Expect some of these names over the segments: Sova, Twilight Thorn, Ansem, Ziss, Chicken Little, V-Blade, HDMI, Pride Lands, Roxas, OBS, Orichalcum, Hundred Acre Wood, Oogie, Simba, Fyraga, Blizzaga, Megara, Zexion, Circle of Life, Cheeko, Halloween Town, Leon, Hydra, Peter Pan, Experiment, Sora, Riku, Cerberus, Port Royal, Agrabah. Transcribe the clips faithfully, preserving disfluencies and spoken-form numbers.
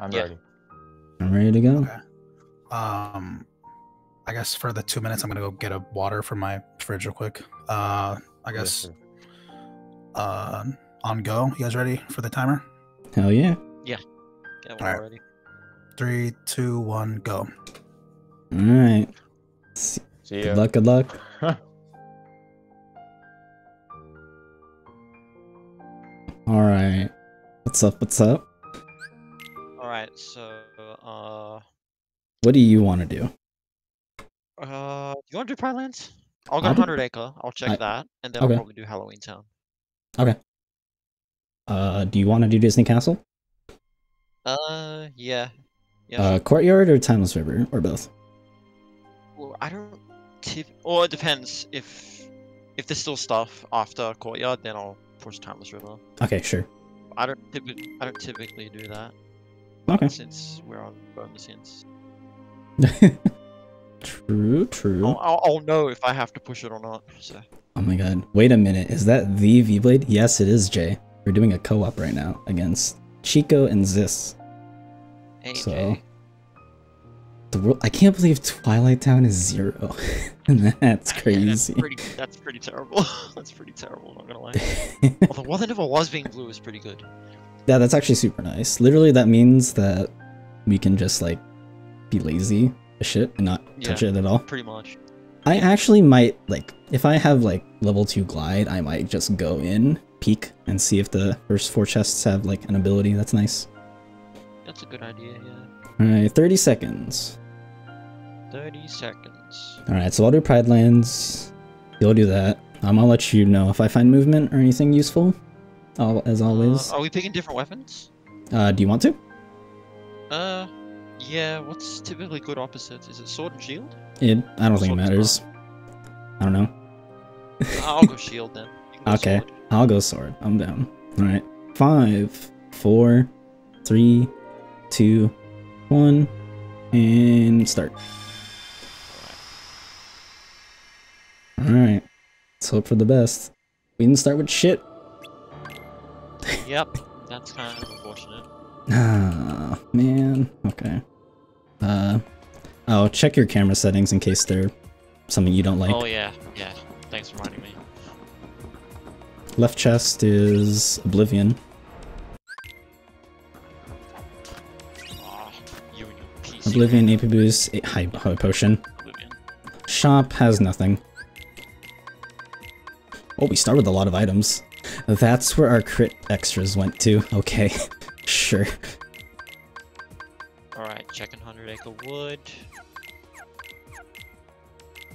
I'm yeah. ready. I'm ready to go. Okay. Um, I guess for the two minutes, I'm gonna go get a water from my fridge real quick. Uh, I guess. Yes, uh, on go. You guys ready for the timer? Hell yeah. Yeah. All right. Ready. Three, two, one, go. All right. See ya. Good luck. Good luck. All right. What's up? What's up? All right. So, uh, what do you want to do? Uh, you want to do Pride Lands? I'll go Hundred Acre. I'll check I, that, and then okay. I'll probably do Halloween Town. Okay. Uh, do you want to do Disney Castle? Uh, yeah. yeah uh, sure. Courtyard or Timeless River or both? Well, I don't. Tip or it depends. If if there's still stuff after Courtyard, then I'll push Timeless River. Okay, sure. I don't. I don't typically do that. Okay. Since we're on bonus hints. True, true. I'll, I'll, I'll know if I have to push it or not. So. Oh my god. Wait a minute. Is that the V-Blade? Yes, it is, Jay. We're doing a co-op right now against Cheeko and Ziss. Hey, so, Jay. The world, I can't believe Twilight Town is zero. That's crazy. Yeah, that's, pretty, that's pretty terrible. That's pretty terrible, I'm not gonna lie. Although What If It Was Being Blue is pretty good. Yeah, that's actually super nice. Literally, that means that we can just, like, be lazy as shit and not yeah, touch it at all. Pretty much. I actually might, like, if I have, like, level two glide, I might just go in, peek, and see if the first four chests have, like, an ability. That's nice. That's a good idea, yeah. Alright, thirty seconds. thirty seconds. Alright, so I'll do Pride Lands. You'll do that. Um, I'll let you know if I find movement or anything useful. Oh, as always. Uh, are we picking different weapons? Uh, do you want to? Uh, yeah. What's typically good opposites? Is it sword and shield? It. I don't or think it matters. I don't know. I'll go shield then. Go okay, sword. I'll go sword. I'm down. All right. Five, four, three, two, one, and start. All right. All right. Let's hope for the best. We didn't start with shit. Yep, that's kind of unfortunate. Ah, man. Okay. Uh, oh, check your camera settings in case they're something you don't like. Oh yeah, yeah. Thanks for reminding me. Left chest is Oblivion. Oh, you and your P C Oblivion, A P boost, hype potion. Oblivion. Shop has nothing. Oh, we start with a lot of items. That's where our crit extras went to. Okay, sure. Alright, checking Hundred Acre Wood.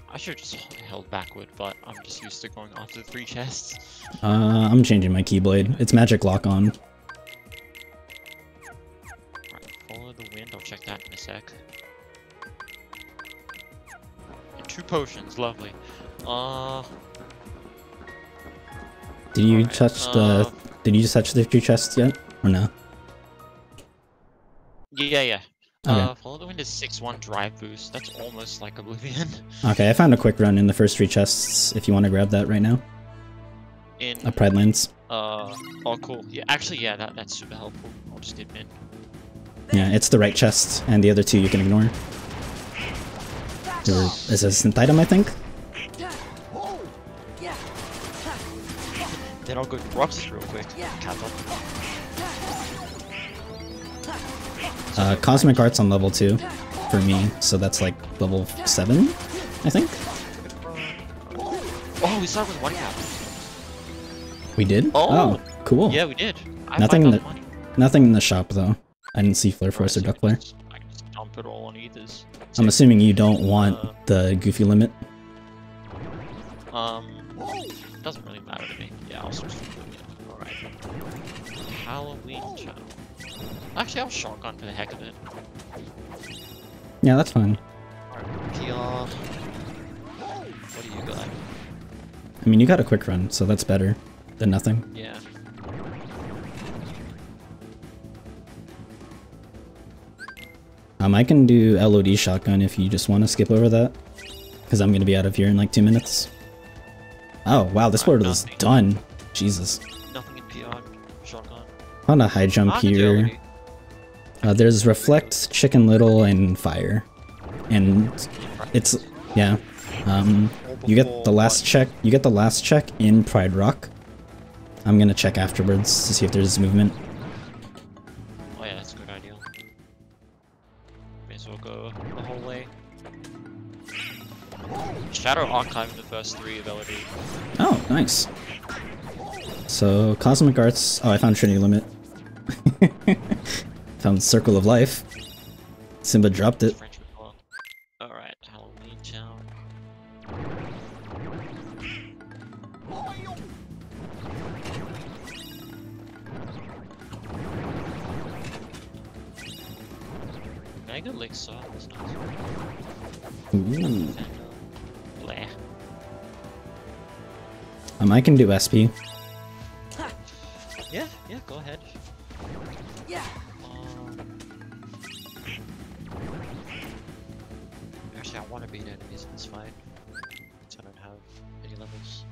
I should have just held backward, but I'm just used to going after the three chests. Uh, I'm changing my keyblade. It's magic lock on. Alright, Follow the Wind. I'll check that in a sec. And two potions, lovely. Uh... Did you right, touch the? Uh, did you just touch the two chests yet, or no? Yeah, yeah. Okay. Uh, Follow the Wind is six one drive boost. That's almost like Oblivion. Okay, I found a quick run in the first three chests. If you want to grab that right now. In. Uh, Pride Lands. Uh oh, cool. Yeah, actually, yeah, that that's super helpful. I'll just admit. Yeah, it's the right chest, and the other two you can ignore. There is a synth item, I think. Then I'll go to Roxas real quick. Uh, Cosmic Art's on level two for me, so that's like level seven, I think. Oh, we started with one cap. We did? Oh, oh cool. Yeah, we did. I nothing, in the, nothing in the shop, though. I didn't see Flare Force right, or Duckflare. So I can just dump it all on ethers. I'm assuming you don't want uh, the Goofy limit. Um, it doesn't really matter to me. Yeah, I'll switch to Halloween. Alright. Halloween Town. Actually, I'll shotgun for the heck of it. Yeah, that's fine. Alright, P R. What do you got? I mean, you got a quick run, so that's better than nothing. Yeah. Um, I can do L O D shotgun if you just want to skip over that. Because I'm going to be out of here in like two minutes. Oh, wow, this portal is done. Jesus. Nothing in P R. Shotgun. I'm on a high jump here. Uh, there's Reflect, Chicken Little, and Fire. And it's, yeah. Um, you get the last check, you get the last check in Pride Rock. I'm gonna check afterwards to see if there's movement. Oh yeah, that's a good idea. May as well go the whole way. Shadow Archive, the first three ability. Oh, nice. So, Cosmic Arts, oh I found Trinity Limit. Found Circle of Life. Simba dropped it. Alright, Halloween Town. Mega Elixir, that's nice. Ooh. Bleh. Um, I can do S P. Yeah, yeah, go ahead. Yeah. Um, actually, I want to beat enemies in this fight. So I don't have any levels.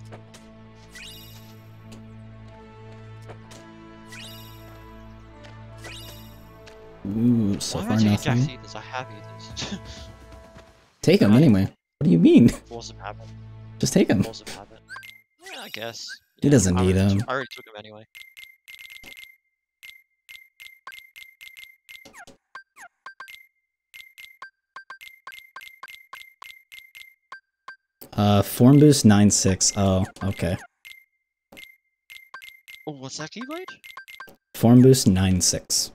Ooh, so why far nothing. I, I have eaters. Take them anyway. What do you mean? Force of habit. Just take them. Force of habit. Yeah, I guess. He yeah, doesn't I need them. I already took them anyway. Uh, form boost nine six. Oh, okay. Oh, what's that keyblade? Form boost nine six.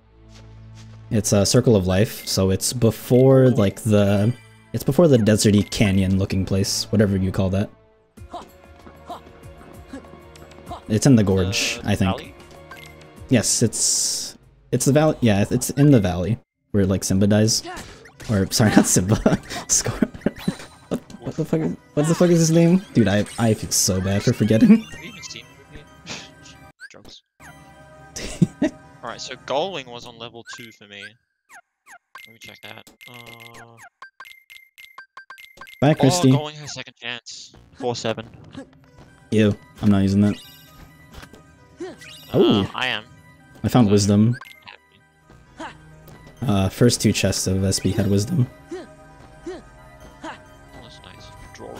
It's a Circle of Life, so it's before oh. like the it's before the deserty canyon looking place, whatever you call that. It's in the gorge, uh, I think. Valley? Yes, it's it's the valley. Yeah, it's in the valley where like Simba dies, or sorry, not Simba. Scar. What the fuck? Is, what the fuck is his name, dude? I I feel so bad for forgetting. Have you even seen the movie? Drugs. All right, so Gullwing was on level two for me. Let me check that. Uh... Bye, Christy. Oh, Gullwing has second chance. Four seven. Ew, I'm not using that. Oh, uh, I am. I found so wisdom. Uh, first two chests of S P had wisdom.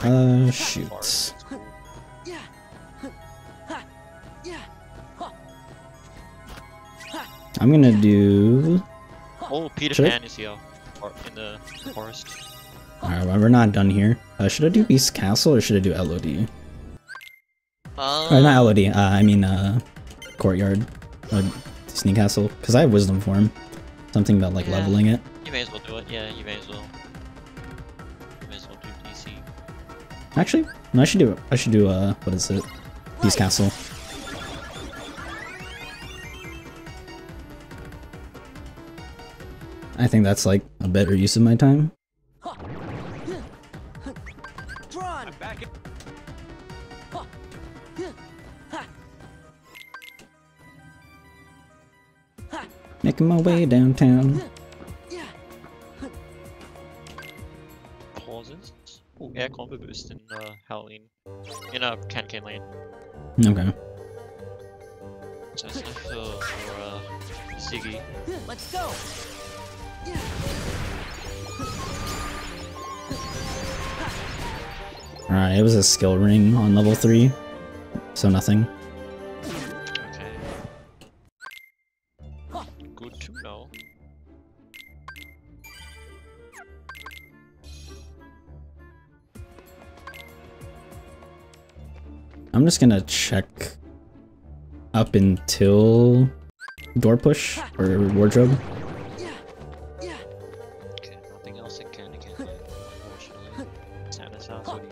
Uh, shoot. I'm gonna do... Oh, Peter Pan is here. Or in the forest. Alright, well, we're not done here. Uh, should I do Beast Castle or should I do L O D? Uh... Or not L O D, uh, I mean, uh, Courtyard. Uh, Disney Castle. Because I have Wisdom for him. Something about, like, yeah. leveling it. You may as well do it. Yeah, you may as well. Actually, no, I should do it. I should do, uh, what is it? Beast Castle. I think that's, like, a better use of my time. I'm back. Making my way downtown. Pauses. Ooh, air combo boost in uh, Halloween. In a uh, Cancan Lane. Okay. So it's like for, for uh, Ziggy. Let's go! Alright, it was a skill ring on level three. So nothing. Okay. Good to know. I'm just gonna check up until door push or wardrobe. Okay, nothing else it can, it can, unfortunately. Santa's house, what do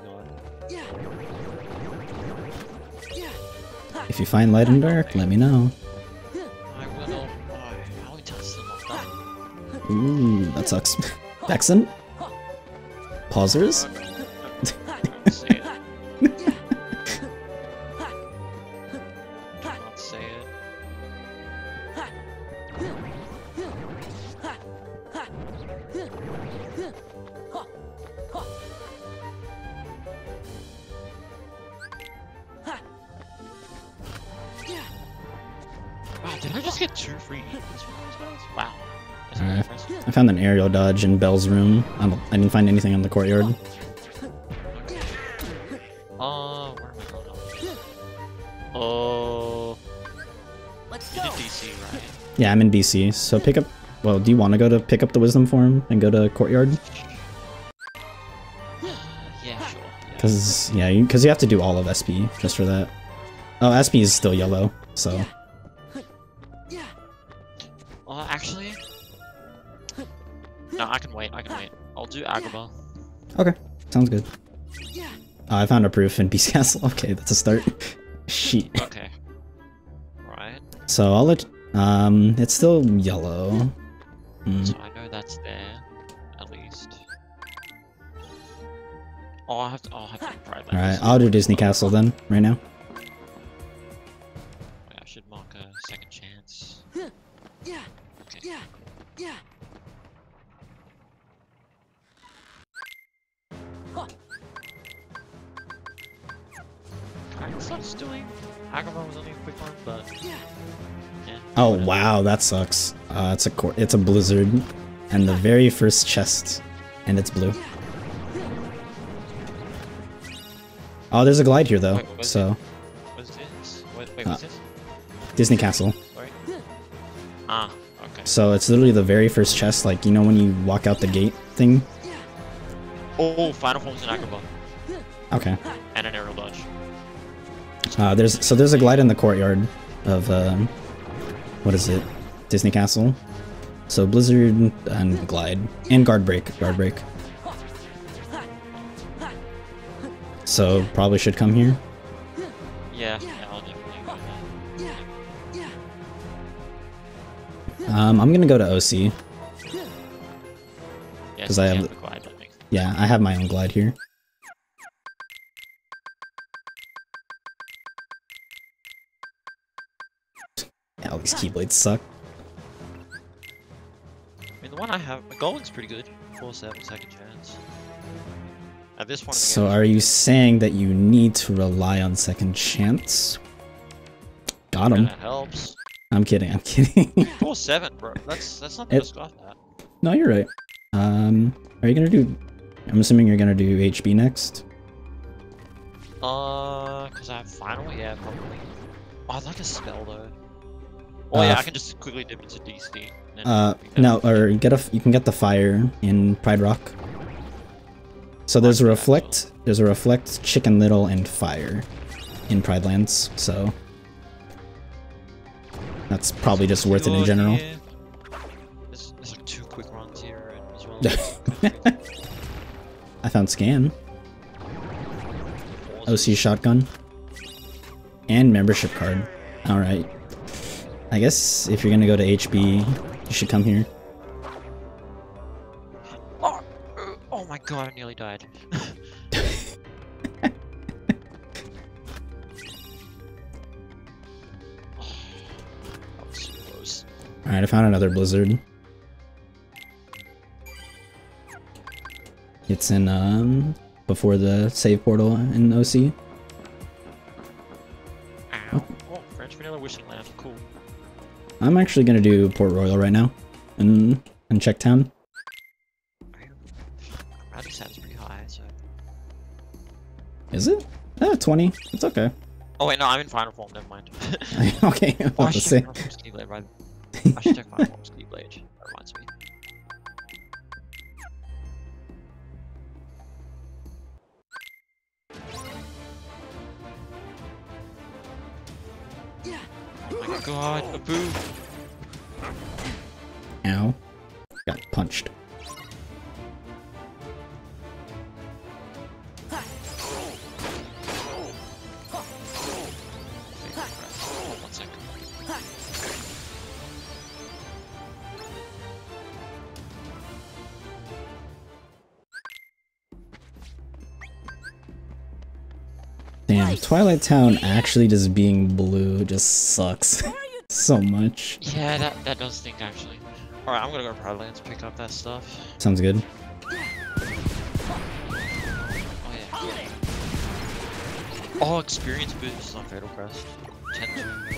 you got? If you find light and dark, let me know. I will. I only touched them on that. Ooh, that sucks. Vexen? Pausers? Wow, did I just get two free? Wow. Alright. I found an aerial dodge in Belle's room. I, don't, I didn't find anything on the courtyard. Oh, where am I going on? Oh. You're in D C, right? Yeah, I'm in B C. So pick up. Well, do you want to go to pick up the wisdom form and go to courtyard? Yeah, sure. Because yeah, because you, you have to do all of S P just for that. Oh, S P is still yellow, so. Uh, actually, no, I can wait. I can wait. I'll do Agrabah. Okay, sounds good. Oh, I found a proof in Beast Castle. Okay, that's a start. Shit. Okay. Right. So I'll let. Um, it's still yellow. Mm. So I know that's there, at least. Oh, I'll have to. I'll have to do Pride Lands. All right, I'll do Disney Castle then, right now. Wait, I should mark a second chance. Yeah. Okay. Yeah. Yeah. Sucks doing. Agrabah was only a quick one, but yeah. yeah. Oh wow, that sucks. Uh, it's a cor it's a blizzard, and the very first chest, and it's blue. Oh, there's a glide here though. Wait, what was so. It? What this? Wait, wait, what's uh, this? Disney Castle. Sorry? Ah, okay. So it's literally the very first chest, like you know when you walk out the gate thing. Oh, final forms in Agrabah. Okay. And an aerial dodge. Uh, there's so there's a glide in the courtyard of um, what is it? Disney Castle. So blizzard and glide and guard break, guard break. So probably should come here. Yeah, yeah I'll definitely go there. Um, I'm gonna go to O C because yeah, I have, have the glide, I think. Yeah, I have my own glide here. All these keyblades suck. I mean, the one I have, Gullwing's pretty good. four seven second chance. Now this one. So are you saying that you need to rely on second chance? Got him. That helps. I'm kidding. I'm kidding. four seven, bro. That's that's not the best got that. No, you're right. Um, are you gonna do? I'm assuming you're gonna do H B next. Uh, cause I have final. Yeah, probably. Oh, I'd like a spell though. Oh uh, yeah, I can just quickly dip into D C. Uh, no, or get a you can get the fire in Pride Rock. So there's a reflect, there's a reflect, Chicken Little, and fire in Pride Lands. So that's probably just worth it in general. There's, there's like two quick runs here as well. I found scan. O C shotgun. And membership card. All right. I guess if you're gonna go to H B, you should come here. Oh, oh my god, I nearly died. That was so close. Alright, I found another blizzard. It's in, um, before the save portal in O C. Ow. Oh, French Vanilla Wishing Lamp, cool. I'm actually gonna do Port Royal right now, and and check town. Magic sounds pretty high, so. Is it? Ah, twenty. It's okay. Oh wait, no, I'm in final form. Never mind. Okay. Oh, I should check final form Xigbar, right? I should check final form Xigbar. That reminds me. Oh my god, a boo! Ow. Got punched. One second. Damn, Twilight Town actually just being blue just sucks so much. Yeah, that, that does stink actually. Alright, I'm gonna go to Pride Lands, pick up that stuff. Sounds good. Oh yeah. Oh, experience boost on Fatal Crest. ten two.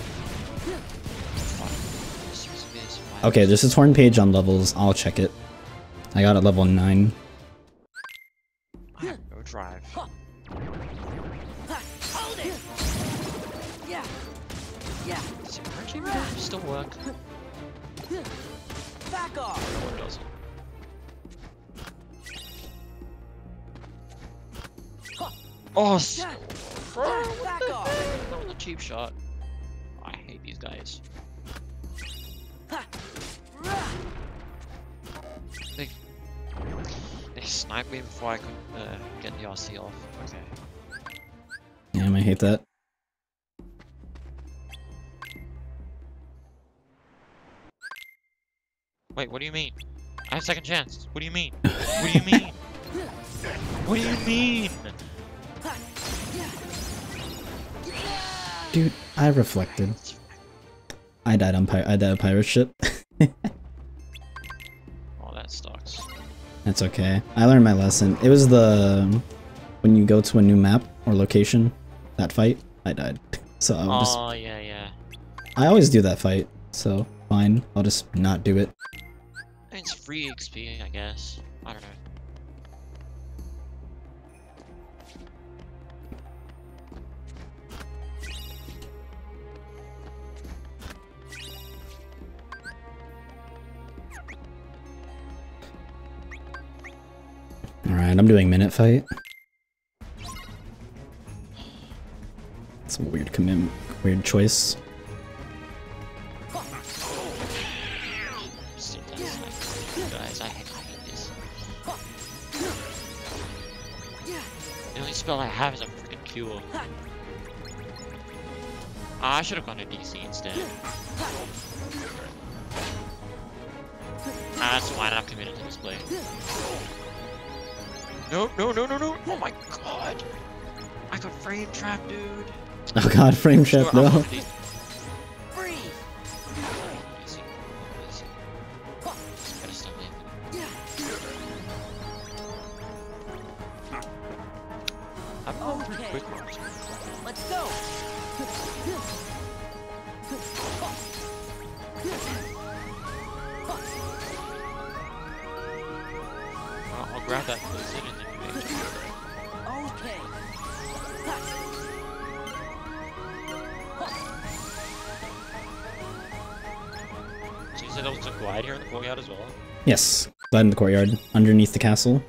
Okay, there's a torn page on levels. I'll check it. I got it level nine. I have no drive. Hold it. Yeah. Yeah. Does it hurt you? Still work. Back off. No, it doesn't. Oh, yeah. Bro, what back the off. That was a cheap shot. I hate these guys. They, they sniped me before I could uh, get the R C off. Okay. Damn, I hate that. Wait, what do you mean? I have second chance. What do you mean? What do you mean? What do you mean? Dude, I reflected. I died on pi I died on pirate ship. Oh, that sucks. That's okay. I learned my lesson. It was the when you go to a new map or location, that fight, I died. So I was Oh just, yeah, yeah. I always do that fight, so fine. I'll just not do it. It's free X P, I guess. I don't know. Alright, I'm doing minute fight. It's a weird commitment, weird choice. Guys, I hate this. The only spell I have is a freaking cure. Ah, I should have gone to D C instead. Ah, that's why I'm committed to this play. No, no, no, no, no! Oh my god! I got frame trap, dude! Oh god, frame trap, no! Free! I'm going pretty quick. Let's go! I'll, I'll grab that position. Okay. So you said there was a glide here in the courtyard as well? Yes, glide in the courtyard, underneath the castle.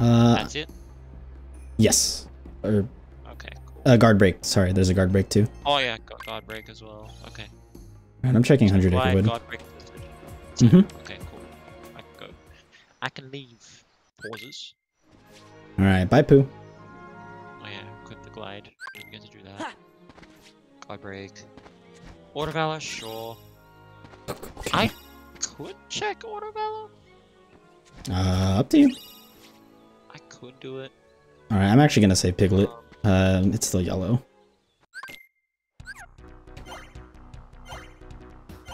Uh, That's it? Yes. Or, okay, cool. Uh, guard break, sorry, there's a guard break too. Oh yeah, guard break as well, okay. Alright, I'm checking so Hundred Acre Wood. Guard break. Mm-hmm. Okay, cool. I can go. I can leave. Pauses. Alright, bye Pooh. Oh yeah, equip the glide. You get to do that. Glide break. Order Valor, sure. Okay. I could check Order Valor? Uh, up to you. I could do it. Alright, I'm actually gonna say Piglet. Um, um, it's still yellow.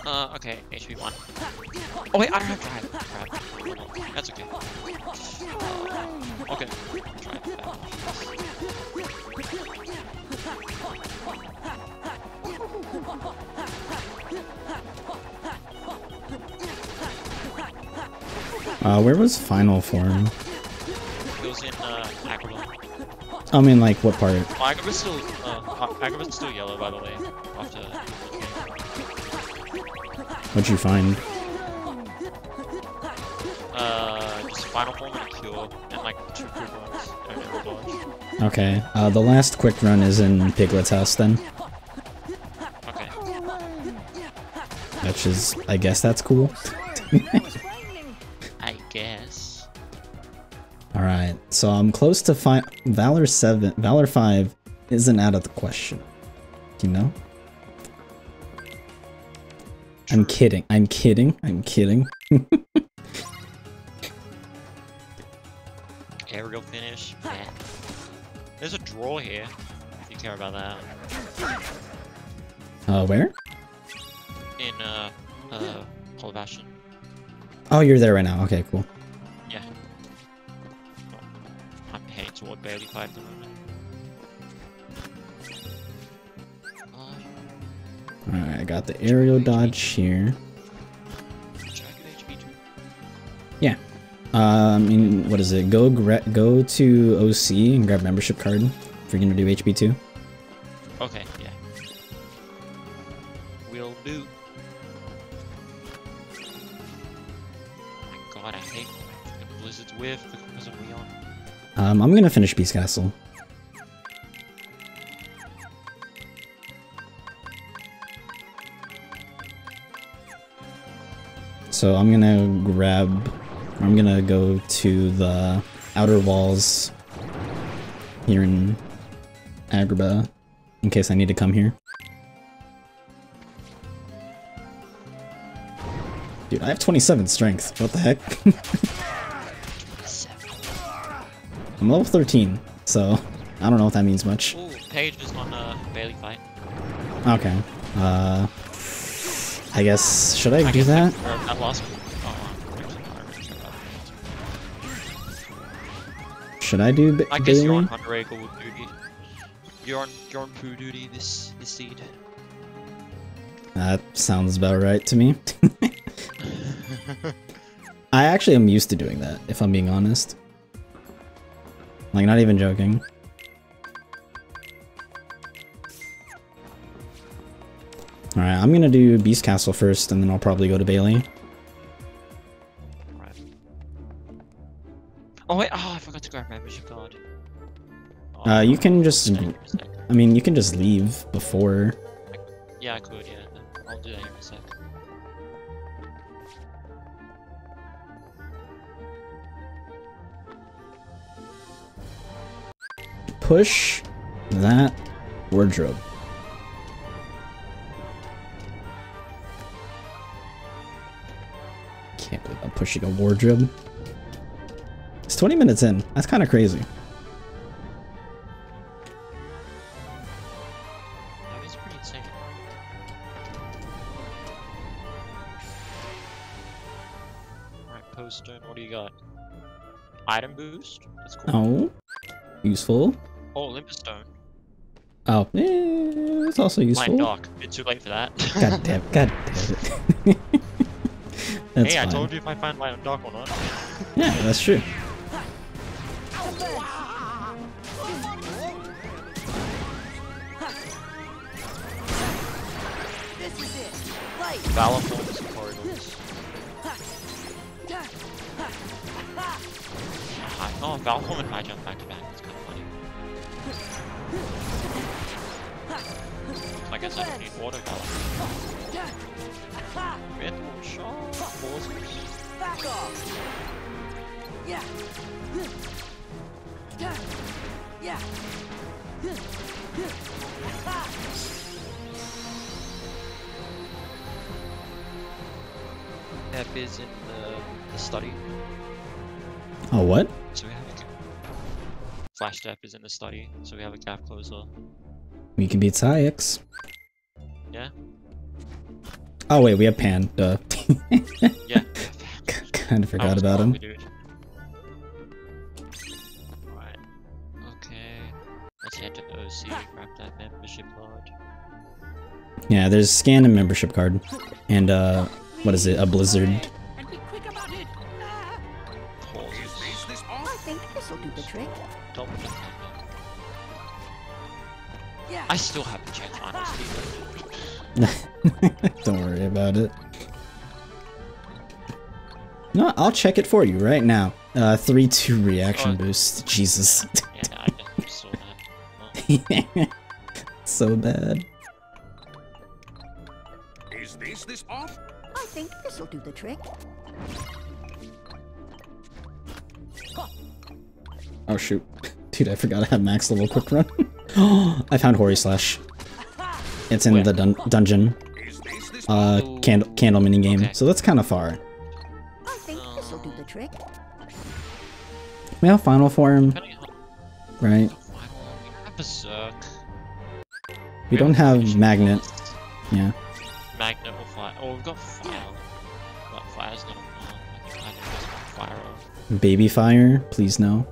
Uh, okay, H P one. Oh wait, I don't have drive. Crap. That's okay. Uh, okay. Try that. Uh, where was final form? It was in, uh, Agrabah. I mean, like, what part? Oh, Agrabah's still, uh, Agrabah's still yellow, by the way. After What'd you find? Uh, just final form and a cure, and like two quick runs. No, okay, uh, the last quick run is in Piglet's house then. Okay. Which is, I guess that's cool. I guess. Alright, so I'm close to five. Valor seven. Valor five isn't out of the question. You know? I'm kidding. I'm kidding. I'm kidding. Aerial finish. Yeah. There's a draw here, if you care about that. Uh, where? In, uh, uh, Hall of Ashen. Oh, you're there right now. Okay, cool. Yeah. I'm heading toward Bailey five at the moment. Alright, I I got the aerial dodge here. Yeah. Uh, I mean, what is it? Go go to O C and grab membership card if you're gonna do H P two. Okay, yeah. Will do. My god, I hate the Blizzard's whiff because of Leon. Um, I'm gonna finish Beast Castle. So I'm gonna grab, I'm gonna go to the outer walls here in Agrabah in case I need to come here. Dude, I have twenty-seven strength, what the heck? I'm level thirteen, so I don't know what that means much. Ooh, Paige was on a Bailey fight. Okay, uh... I guess, should I, I do that? I, I lost. Should I do Bailey? I guess you're on Hundred Acre Wood duty. You're on, you're on poo duty this, this seed. That sounds about right to me. I actually am used to doing that, if I'm being honest. Like, not even joking. Alright, I'm gonna do Beast Castle first, and then I'll probably go to Bailey. Right. Oh wait, oh, I forgot to grab membership card. Oh, uh, you can just, I mean, you can just leave before. I, yeah, I could, yeah. I'll do that in a sec. Push that wardrobe. Can't believe I'm pushing a wardrobe. It's twenty minutes in. That's kind of crazy. That is pretty insane. Alright, Poston, what do you got? Item boost? That's cool. Oh. Useful. Oh, Olympus Stone. Oh. Eh, it's also useful. Blind Dock. It's too late for that. God damn, god damn it. That's hey, fine. I told you if I find my dock or not. Yeah, that's true. This is it. Light. Valor forms and corridors. Oh, Valor form and high jump back to back. That's kind of funny. So I guess I don't need water Valor. Back off. Yeah. Yeah. That is in the, the study. Oh, what? So we have a Flash Step is in the study, so we have a gap closer. We can beat Saix. Yeah. Oh wait, we have Pan, duh. Yeah. Kinda forgot about him. Alright. Okay. Let's head to O C, grab that membership card. Yeah, there's scan and membership card. And uh what is it? A Blizzard. And be quick about it. I think this'll do the trick. Yeah. I still have the chance, honestly. Don't worry about it. No, I'll check it for you right now. Uh, three two reaction oh, boost. Jesus. Yeah, yeah, I saw that. Oh. So bad. Is this this off? I think this will do the trick. Oh shoot, dude! I forgot I have max level quick run. I found Hori Slash. It's in Where? the dun dungeon. Uh, candle, candle minigame. Okay. So that's kind of far. I think this will do the trick. We have Final Form. Right. We don't have Magnet. Yeah. Magnet or Fire. Oh, we've got Fire. But Fire's not on. Fire. Baby Fire? Please no.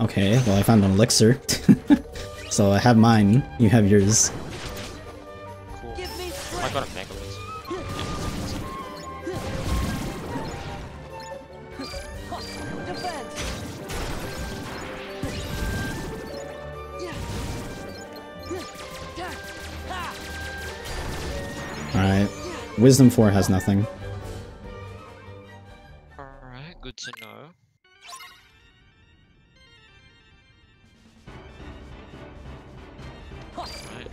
Okay, well I found an elixir. So I have mine. You have yours. Alright. Wisdom four has nothing. Alright, good to know. Alright,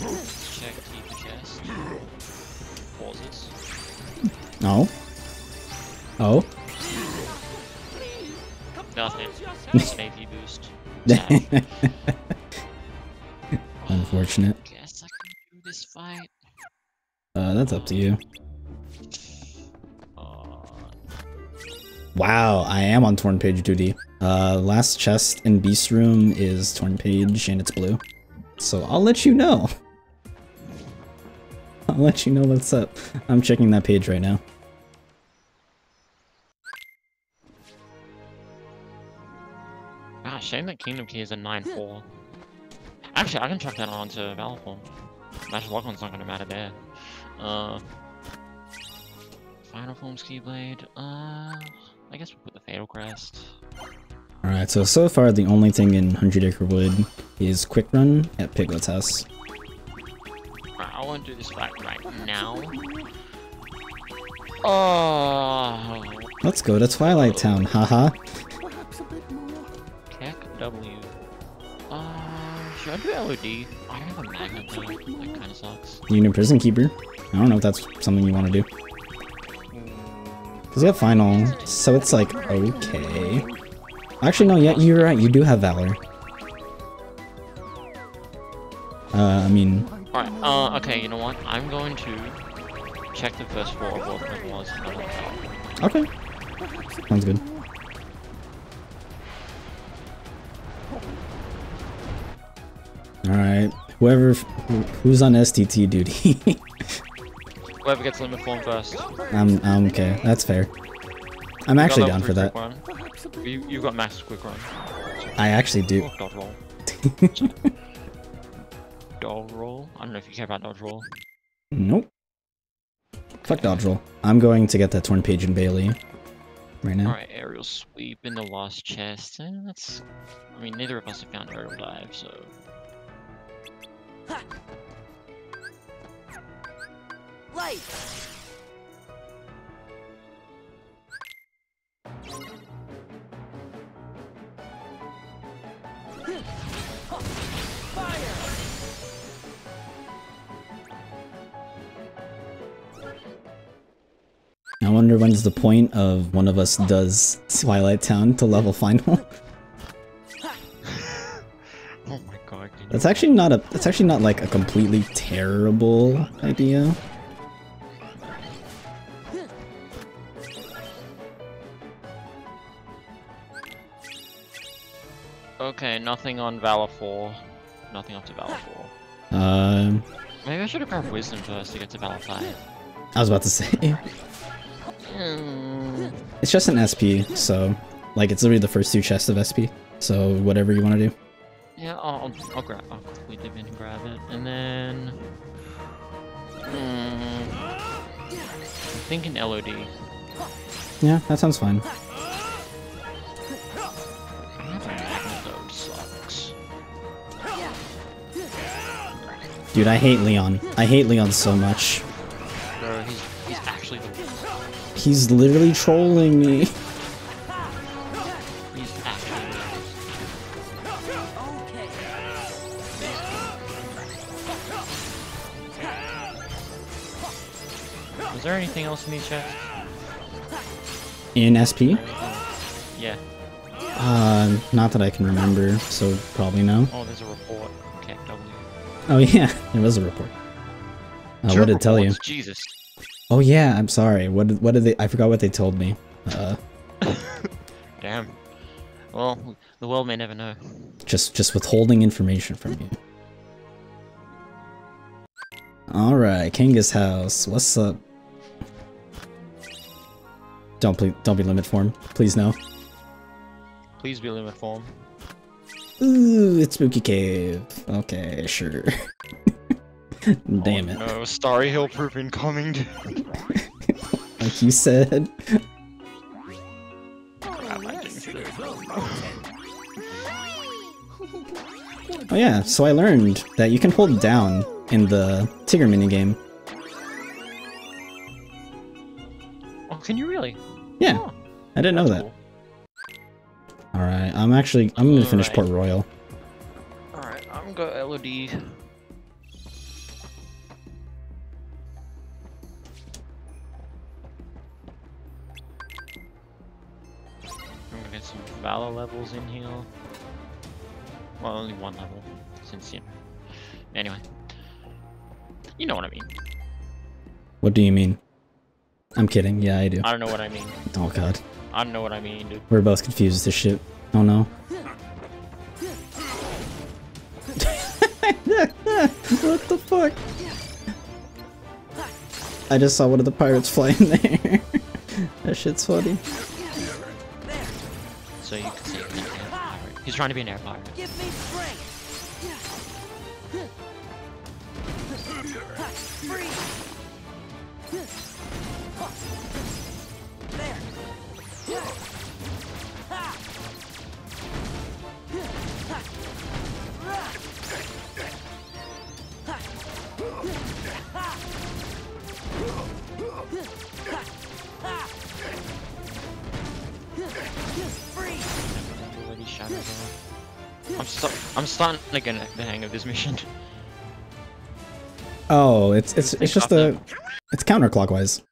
check the chest. Pauses. No. Oh? Nothing. Just an A P boost. Unfortunate. I guess I can do this fight. Uh, that's up to you. Wow, I am on Torn Page duty. Uh, last chest in Beast Room is Torn Page, and it's blue. So I'll let you know. I'll let you know what's up. I'm checking that page right now. Wow, shame that Kingdom Key is a nine four. Actually, I can chuck that onto Valorform. Magic Lock On's not gonna matter there. Uh, Final Forms Keyblade, uh, I guess we'll put the Fatal Crest. Alright, so so far the only thing in Hundred Acre Wood is Quick Run at Piglet's house. Alright, I wanna do this fight right now. Oh! Let's go to Twilight Town, haha. Keck W. Uh, should I do L O D? I don't have a magnet though, that kinda sucks. You need a Prison Keeper? I don't know if that's something you want to do. Because you have Final, so it's like, okay. Actually, no, yeah, you're right, you do have Valor. Uh, I mean... Alright, uh, okay, you know what? I'm going to check the first four of what it was. Okay. Sounds good. Alright, whoever... who's on S T T duty? Whoever gets limit form first. Um, um, okay, that's fair. I'm actually down for that. You, you got max quick run. I actually do. Oh, dodge roll. Dodge roll? I don't know if you care about dodge roll. Nope. Okay. Fuck dodge roll. I'm going to get that Torn Page and Bailey right now. Alright, aerial sweep in the lost chest. Eh, that's. I mean, neither of us have found aerial dive, so. Ha! Light. Fire. I wonder when's the point of one of us does Twilight Town to level final. Oh my god. That's actually not a that's actually not like a completely terrible idea. Okay, nothing on Valor four. Nothing up to Valor four. Um... Maybe I should have grabbed Wisdom first to get to Valor five. I was about to say. Mm. It's just an S P, so... Like, it's literally the first two chests of S P. So, whatever you want to do. Yeah, I'll, I'll grab I'll quickly dip in and grab it. And then... Mm, I'm thinking L O D. Yeah, that sounds fine. Dude, I hate Leon. I hate Leon so much. Bro, he's, he's actually the worst. He's literally trolling me. He's actually the worst. Was there anything else in these chests? In S P? Yeah. Uh, not that I can remember, so probably no. Oh, there's a report. Okay, W. Oh yeah, it was a report. Uh, what did it tell you? Jesus. Oh yeah, I'm sorry. What did, what did they? I forgot what they told me. Uh, Damn. Well, the world may never know. Just just withholding information from you. All right, Kanga's house. What's up? Don't please don't be limit form. Please no. Please be limit form. Ooh, it's Spooky Cave. Okay, sure. Damn it. Oh, no, Starry Hill proof incoming, dude. Like you said. Oh yeah, so I learned that you can hold down in the Tigger minigame. Oh, can you really? Yeah, oh, I didn't know that. Cool. Alright, I'm actually, I'm gonna All finish right. Port Royal. Alright, I'm gonna go L O D. Some Valor levels in here. Well, only one level, since you know. Anyway, you know what I mean. What do you mean? I'm kidding. Yeah, I do. I don't know what I mean. Oh god. I don't know what I mean, dude. We're both confused as this shit. Oh no. What the fuck? I just saw one of the pirates fly in there. That shit's funny. So you can see him. He's trying to be an air pirate. Give me strength. I'm st I'm starting to get the hang of this mission. Oh, it's it's it's just the it's counterclockwise.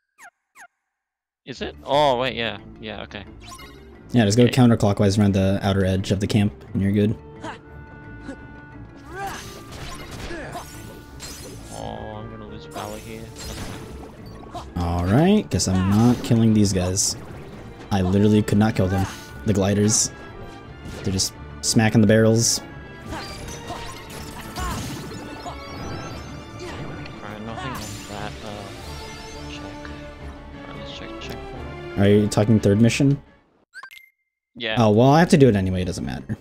Is it? Oh wait, yeah, yeah, okay. Yeah, just go okay. counterclockwise around the outer edge of the camp, and you're good. Oh, I'm gonna lose power here. All right, guess I'm not killing these guys. I literally could not kill them. The gliders. They're just smacking the barrels. Alright, nothing on that, uh, check. Alright, let's check checkpoint. Are you talking third mission? Yeah. Oh, well, I have to do it anyway, it doesn't matter.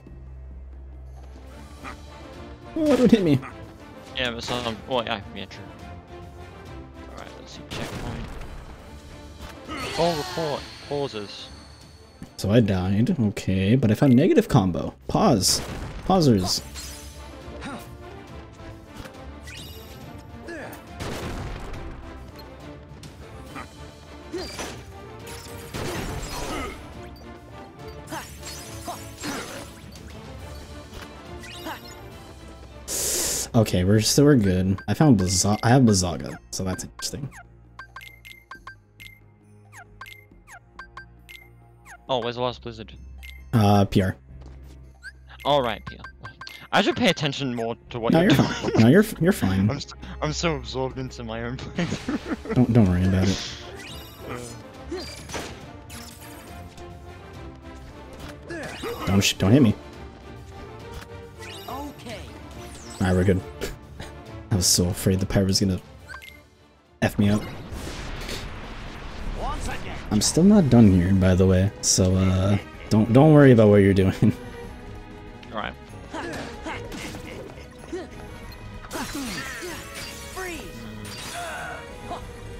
Oh, it would hit me. Yeah, but some. Oh, yeah, yeah, true. Alright, let's see, checkpoint. All report pauses. So I died, okay, but I found negative combo. Pause. Pausers. Okay, we're so we're good. I found Blizz- I have Blizzaga, so that's interesting. Oh, where's the last blizzard? Uh, P R. Alright, oh, P R. I should pay attention more to what no, you're, you're doing. Fine. No, you're, you're fine. I'm, st I'm so absorbed into my own playthrough. Don't, don't worry about it. Uh. Don't, sh don't hit me. Okay. Alright, we're good. I was so afraid the pirate was gonna F me up. I'm still not done here, by the way, so uh, don't don't worry about what you're doing. All right.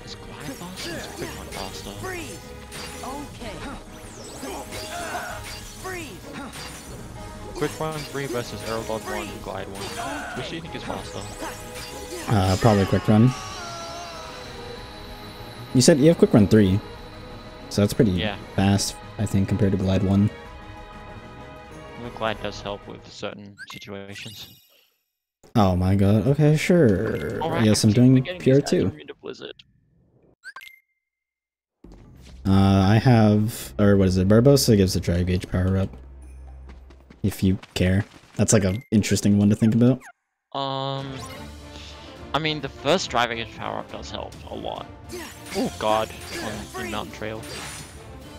Is glide faster? Is quick one faster? Freeze. Okay. Quick one three versus arrow dodge one glide one. Which do you think is faster? Uh, probably quick run. You said you have quick run three. So that's pretty yeah. fast, I think, compared to Glide one. Well, Glide does help with certain situations. Oh my god, okay, sure. Right, yes, I'm doing P R too. Uh, I have, or what is it, Barbossa gives the Dry Gauge power up. If you care. That's like an interesting one to think about. Um, I mean, the first Dry Gauge power up does help a lot. Yeah. Oh god, on the mountain trail.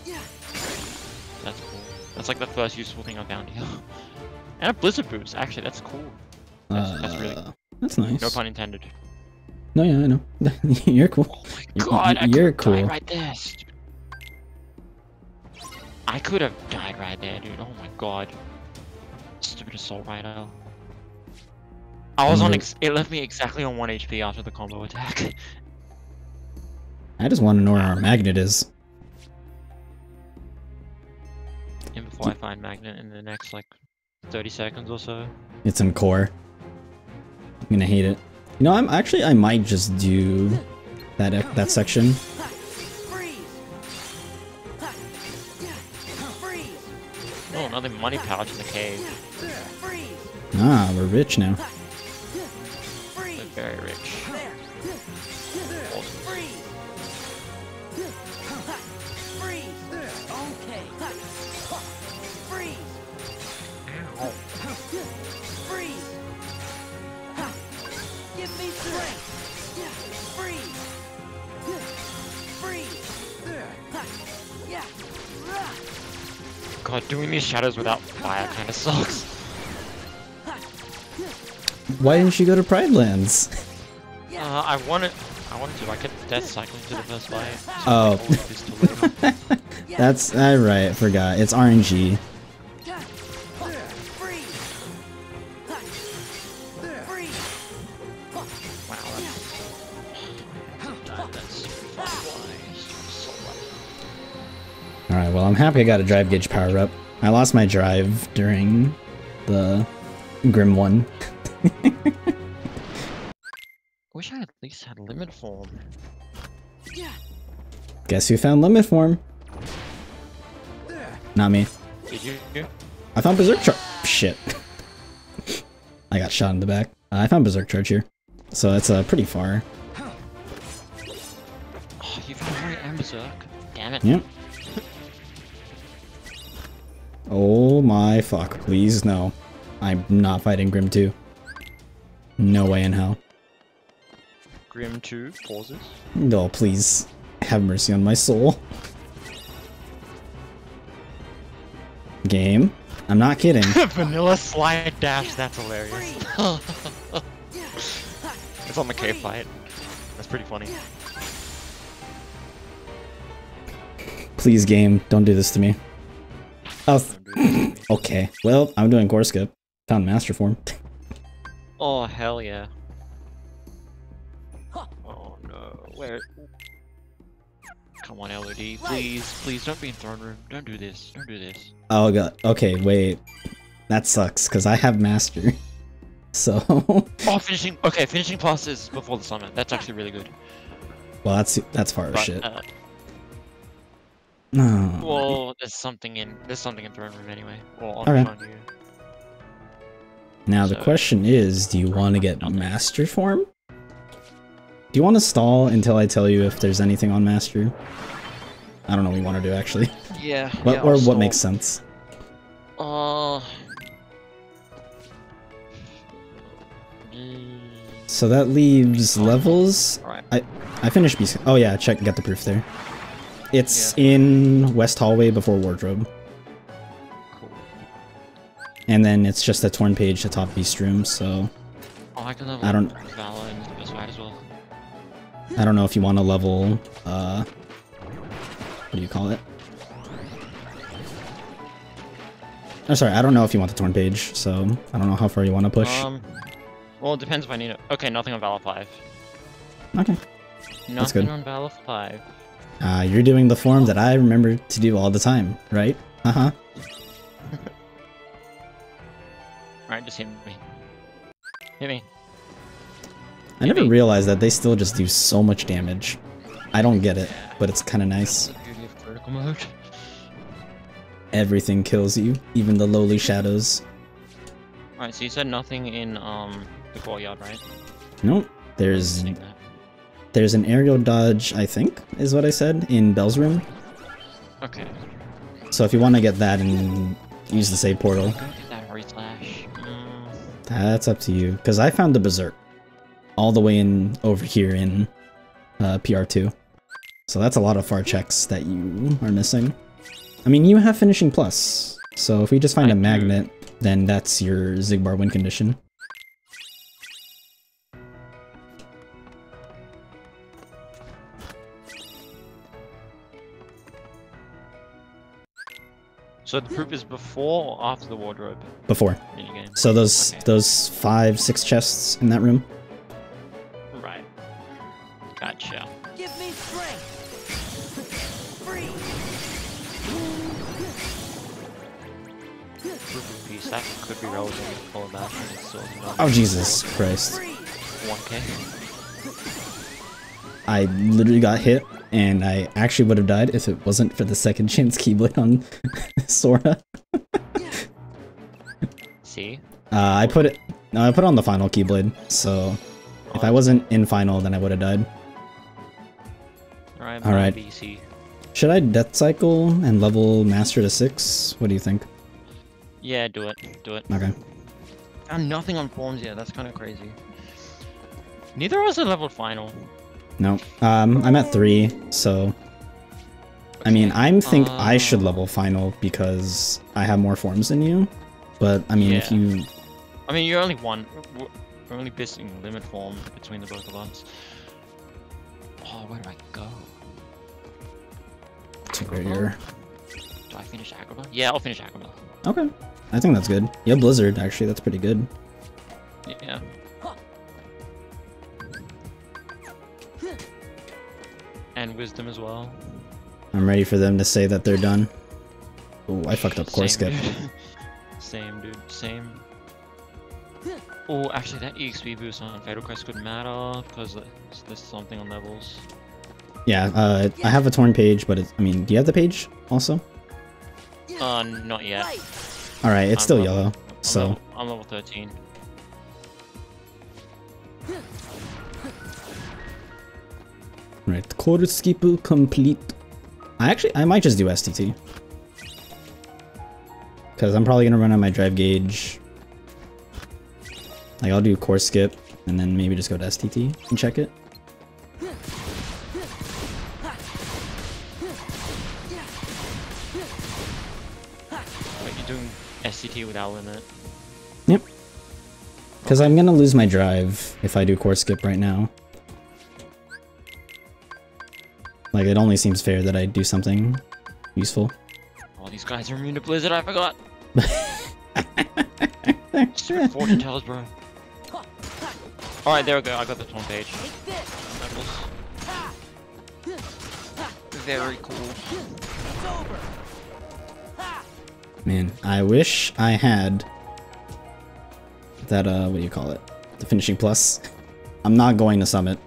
That's cool. That's like the first useful thing I found here. And a blizzard boots, actually, that's cool. That's, uh, that's really cool. That's nice. No pun intended. No, yeah, I know. You're cool. Oh my you're, god, you're, you're I cool. died right there, dude. I could have died right there, dude. Oh my god. Stupid assault rider. I was on ex it left me exactly on one H P after the combo attack. I just want to know where our magnet is. And before I find magnet in the next like thirty seconds or so. It's in core. I'm gonna hate it. You know, I'm actually I might just do that uh, that section. Oh, another money pouch in the cave. Ah, we're rich now. We're very rich. God, doing these shadows without fire kind of sucks. Why didn't you go to Pride Lands? Uh, I wanted, I wanted to. I kept death cycling to the first fight. So oh, that's all right. I forgot. It's R N G. Alright, well I'm happy I got a drive gauge power up. I lost my drive during the Grim one. I wish I at least had limit form. Guess who found limit form? Not me. Did you? I found Berserk Charge. Shit. I got shot in the back. Uh, I found Berserk Charge here. So that's uh, pretty far. Oh, you found Harry and Berserk. Damn it. Yep. Oh my fuck, please no. I'm not fighting Grim two. No way in hell. Grim two pauses. No, please. Have mercy on my soul. Game. I'm not kidding. Vanilla slide dash, that's hilarious. It's on the cave fight. That's pretty funny. Please game, don't do this to me. Oh, okay. Well, I'm doing core skip. Found master form. Oh hell yeah! Oh no, where? Come on, L O D, please, please don't be in throne room. Don't do this. Don't do this. Oh god. Okay, wait. That sucks because I have master. So. Oh, finishing. Okay, finishing passes before the summit. That's actually really good. Well, that's that's far as shit. Uh, No. Well, there's something in there's something in throne room anyway. Well, on right. you. Now so, the question is, do you want to get nothing. master form? Do you want to stall until I tell you if there's anything on master? I don't know what we want to do actually. Yeah. What, yeah or what makes sense? Uh. So that leaves levels. All right. I I finished Beast. Oh yeah, check. Got the proof there. It's yeah. in West Hallway before Wardrobe. Cool. And then it's just a torn page to top Beast Room, so... Oh, I can level I don't, Valor in the best fight as well. I don't know if you want to level... Uh, what do you call it? I'm oh, sorry, I don't know if you want the torn page, so... I don't know how far you want to push. Um, well, it depends if I need it. Okay, nothing on Valor five. Okay. Nothing That's good. on Valor five. Ah, uh, you're doing the form that I remember to do all the time, right? Uh-huh. Alright, just hit me. Hit me. I hit never me. realized that they still just do so much damage. I don't get it, but it's kind of nice. That's the beauty of critical mode. Everything kills you, even the lowly shadows. Alright, so you said nothing in um the courtyard, right? Nope. There's... There's an aerial dodge, I think, is what I said, in Bell's room. Okay. So if you want to get that and use the save portal. Get that hurry slash. Mm. That's up to you, because I found the Berserk all the way in over here in uh, P R two. So that's a lot of far checks that you are missing. I mean, you have finishing plus, so if we just find I a do. magnet, then that's your Xigbar win condition. So the proof is before or after the wardrobe? Before. Minigame. So those okay. those five, six chests in that room? Right. Gotcha. Give me strength. Free. Proof of peace, that could be relevant for that. Oh Jesus Christ. one K. I literally got hit. And I actually would have died if it wasn't for the second chance Keyblade on Sora. See? Uh, I put it. No, I put it on the final Keyblade. So, oh. if I wasn't in final, then I would have died. All right. B C. Should I death cycle and level Master to six? What do you think? Yeah, do it. Do it. Okay. And nothing on forms yet. That's kind of crazy. Neither of us are level final. No, um, I'm at three, so... I mean, I think uh, I should level final because I have more forms than you, but, I mean, yeah. if you... I mean, you're only one. We're only missing limit form between the both of us. Oh, where do I go? Take right here. Do I finish Agrabah? Yeah, I'll finish Agrabah. Okay. I think that's good. Yeah, Blizzard, actually, that's pretty good. Yeah. And wisdom as well. I'm ready for them to say that they're done. Oh, I fucked up core skip. Dude. Same dude, same. Oh, actually that E X P boost on Fatal Crest could matter because there's something on levels. Yeah, uh, I have a torn page, but it's, I mean, do you have the page also? Uh, not yet. All right, it's I'm still level, yellow, I'm so. Level, I'm level thirteen. Right, quarter skip complete. I actually, I might just do S T T. Because I'm probably going to run on my drive gauge. Like, I'll do core skip, and then maybe just go to S T T and check it. Wait, you're doing S T T without limit? Yep. Because I'm going to lose my drive if I do core skip right now. Like, it only seems fair that I do something useful. Oh, these guys are immune to Blizzard, I forgot! Stupid fortune tellers, bro. Alright, there we go, I got the torn page. Very cool. Man, I wish I had that, uh, what do you call it? The finishing plus. I'm not going to summit.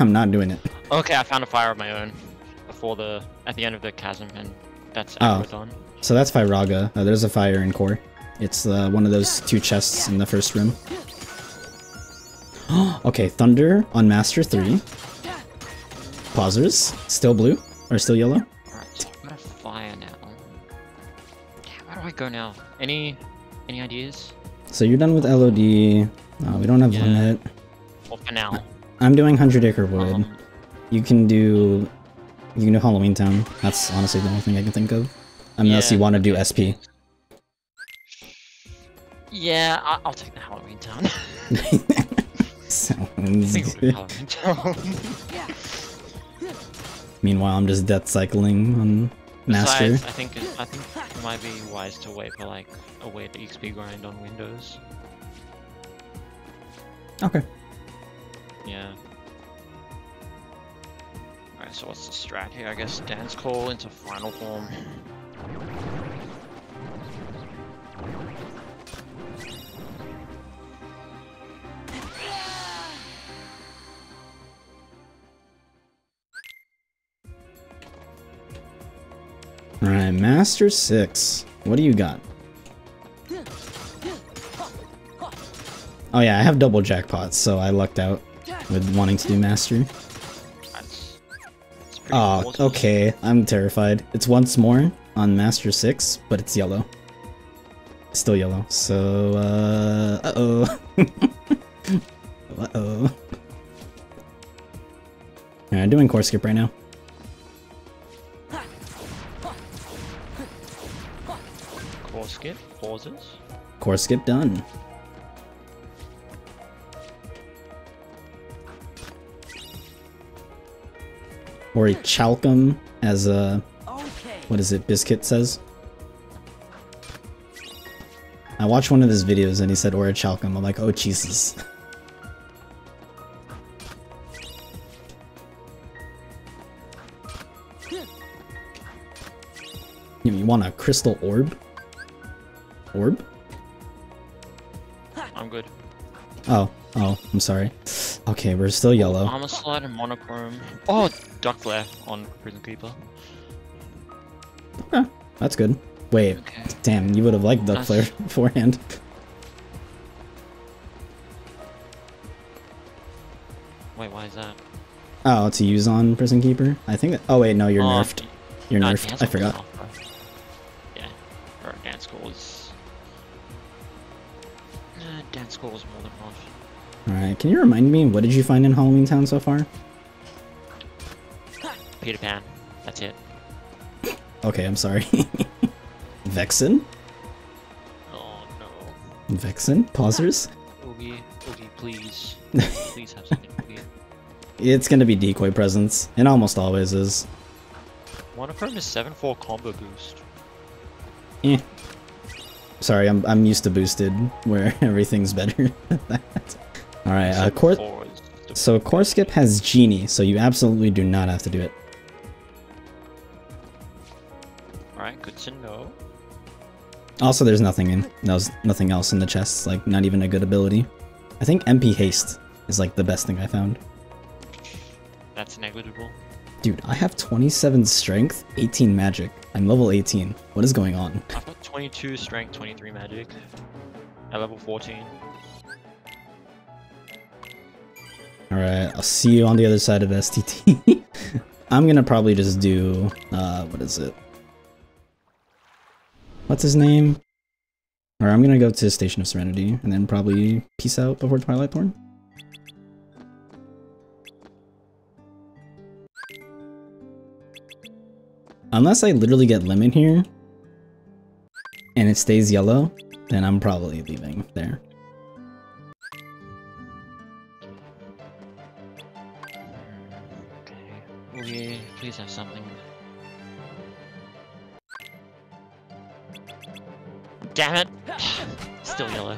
I'm not doing it. Okay, I found a fire of my own before the at the end of the chasm, and that's Abaddon. Oh, so that's Fyraga. Uh, there's a fire in core. It's uh, one of those two chests in the first room. Okay, thunder on master three. Pausers still blue or still yellow. Alright, so I've got a fire now. Where do I go now? Any any ideas? So you're done with L O D. Uh, we don't have yeah. limit. Well, for now. I'm doing Hundred Acre Wood. Um, you can do, you can do Halloween Town. That's honestly the only thing I can think of, unless yeah, you want to do S P. Yeah, I I'll take the Halloween Town. Sounds good. Halloween Town. Meanwhile, I'm just death cycling on Master. Besides, I think it, I think it might be wise to wait for like a way to X P grind on Windows. Okay. Yeah. Alright, so what's the strat here? I guess dance call into final form. Alright, Master six. What do you got? Oh yeah, I have double jackpots, so I lucked out with wanting to do Master. That's, that's oh, cool. Okay. I'm terrified. It's once more on Master six, but it's yellow. It's still yellow. So, uh... Uh-oh. Uh-oh. Alright, I'm doing core skip right now. Core skip? Pauses? Core skip done. Or a chalcum, as a, what is it, Biscuit says? I watched one of his videos and he said orichalcum. I'm like, oh Jesus. You want a crystal orb? Orb? I'm good. Oh, oh, I'm sorry. Okay, we're still yellow. Armor slide and monochrome. Oh, duck left on Prison Keeper. Okay, that's good. Wait, okay. Damn, you would have liked duck flare beforehand. Wait, why is that? Oh, to use on Prison Keeper? I think that. Oh, wait, no, you're oh, nerfed. You're no, nerfed. I forgot. Dance score was more than half. Alright, can you remind me, what did you find in Halloween Town so far? Peter Pan. That's it. Okay, I'm sorry. Vexen? Oh no. Vexen? Pausers? Oogie, Oogie, please. Please have something Oogie. It's gonna be decoy presence. It almost always is. Monochrome is seven four combo boost. Eh. Sorry, I'm I'm used to boosted, where everything's better at that. All right, uh, core. So core skip has genie, so you absolutely do not have to do it. All right, good to know. Also, there's nothing in there's nothing else in the chests, like not even a good ability. I think M P haste is like the best thing I found. That's negligible. Dude, I have twenty-seven strength, eighteen magic. I'm level eighteen. What is going on? I've got twenty-two strength, twenty-three magic. At level fourteen. Alright, I'll see you on the other side of S T T. I'm gonna probably just do... Uh, what is it? What's his name? Or I'm gonna go to Station of Serenity, and then probably peace out before Twilight Thorn. Unless I literally get lemon here, and it stays yellow, then I'm probably leaving there. Okay, okay. Please have something. Damn it! Still yellow.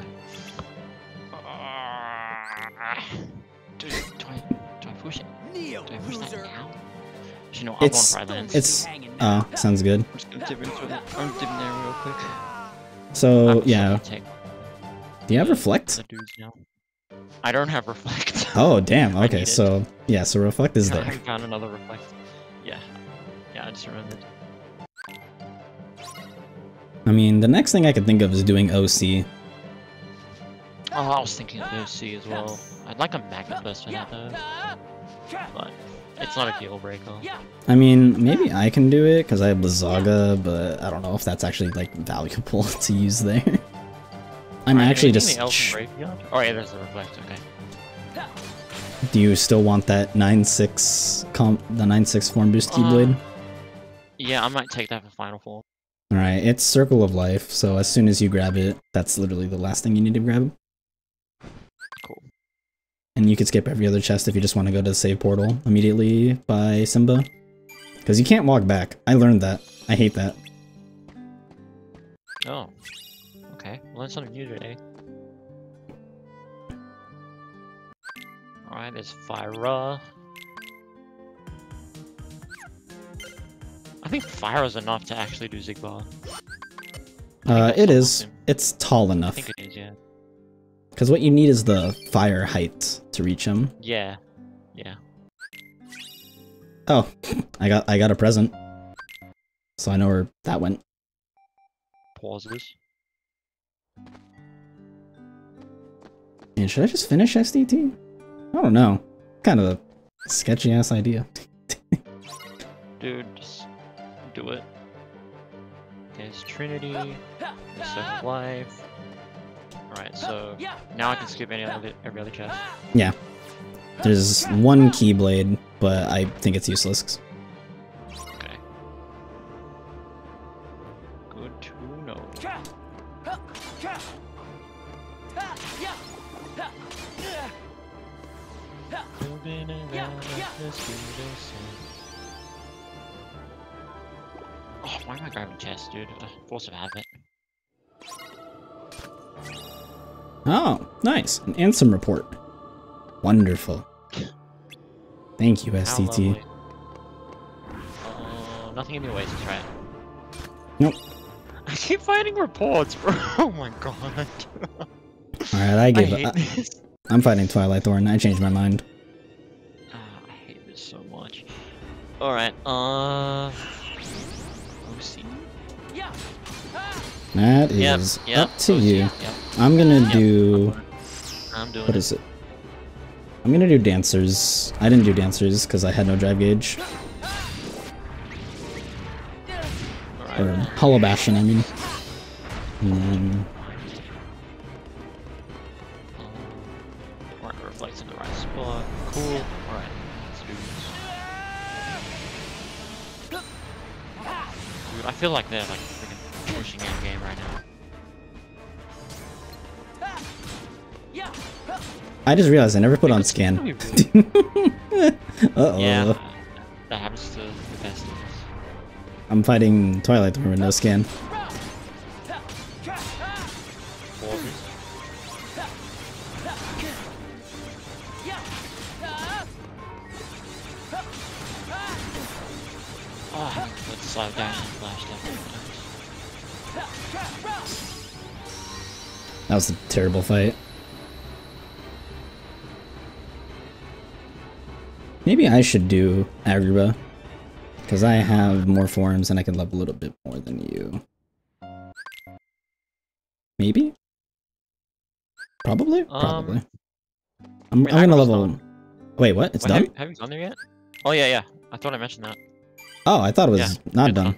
Do, do, I, do I push it? Do I push that now? You know, I'm it's, on Pride Lands. It's, oh, uh, sounds good. I'm just gonna dip into it. I'm dipping there real quick. So, yeah. Do you have Reflect? I don't have Reflect. Oh, damn, okay, so, it. yeah, so Reflect is I there. I found another Reflect. Yeah, yeah, I just remembered. I mean, the next thing I could think of is doing O C. Oh, I was thinking of O C as well. I'd like a Magnet Burst for that, though. But... it's not a deal breaker. I mean, maybe I can do it because I have Blizzaga, but I don't know if that's actually like valuable to use there. I'm right, actually just. Oh yeah, there's the reflect. Okay. Do you still want that nine six comp, the nine six form boost Keyblade? Uh, yeah, I might take that for final form. All right, it's Circle of Life, so as soon as you grab it, that's literally the last thing you need to grab. And you could skip every other chest if you just want to go to the save portal immediately by Simba. Because you can't walk back. I learned that. I hate that. Oh. Okay. Learned something new today. Alright, there's Fyra. I think Fyra's enough to actually do Xigbar. Uh, it is. Awesome. It's tall enough. I think it is, yeah. Because what you need is the fire height to reach him. Yeah, yeah. Oh, I got I got a present, so I know where that went. Pauses. And should I just finish S D T? I don't know. Kind of a sketchy ass idea. Dude, just do it. There's Trinity. There's Circle of Life. Alright, so now I can skip any other, every other chest. Yeah. There's one Keyblade, but I think it's useless. Okay. Good to know. Oh, why am I grabbing chests, dude? Force of habit. Oh, nice. An Ansem report. Wonderful. Thank you, S T T. Oh, uh, nothing in your way to try it. Nope. I keep finding reports, bro. Oh my god. Alright, I give up. I'm fighting Twilight Thorn. I changed my mind. Uh, I hate this so much. Alright, uh. O C? Yeah. That is yep, yep, up to O C, you. Yep. I'm gonna yep. do. I'm doing what it. is it? I'm gonna do dancers. I didn't do dancers because I had no drive gauge. Right. Or hollow bastion, I mean. And then. Alright, reflects in the right spot. Cool. Alright, let's do this. Dude, I feel like they're like freaking pushing in game right now. I just realized I never put on scan. Uh-oh. Yeah, that happens to the best of us. I'm fighting Twilight Thorn with no scan. Oh, let's slide down and flash down. That was a terrible fight. Maybe I should do Agrabah, because I have more forms and I can level a little bit more than you. Maybe? Probably? Um, Probably. I'm, wait, I'm gonna level... Done. Wait, what? It's wait, done? Have, have you gone there yet? Oh yeah, yeah. I thought I mentioned that. Oh, I thought it was yeah, not done. done.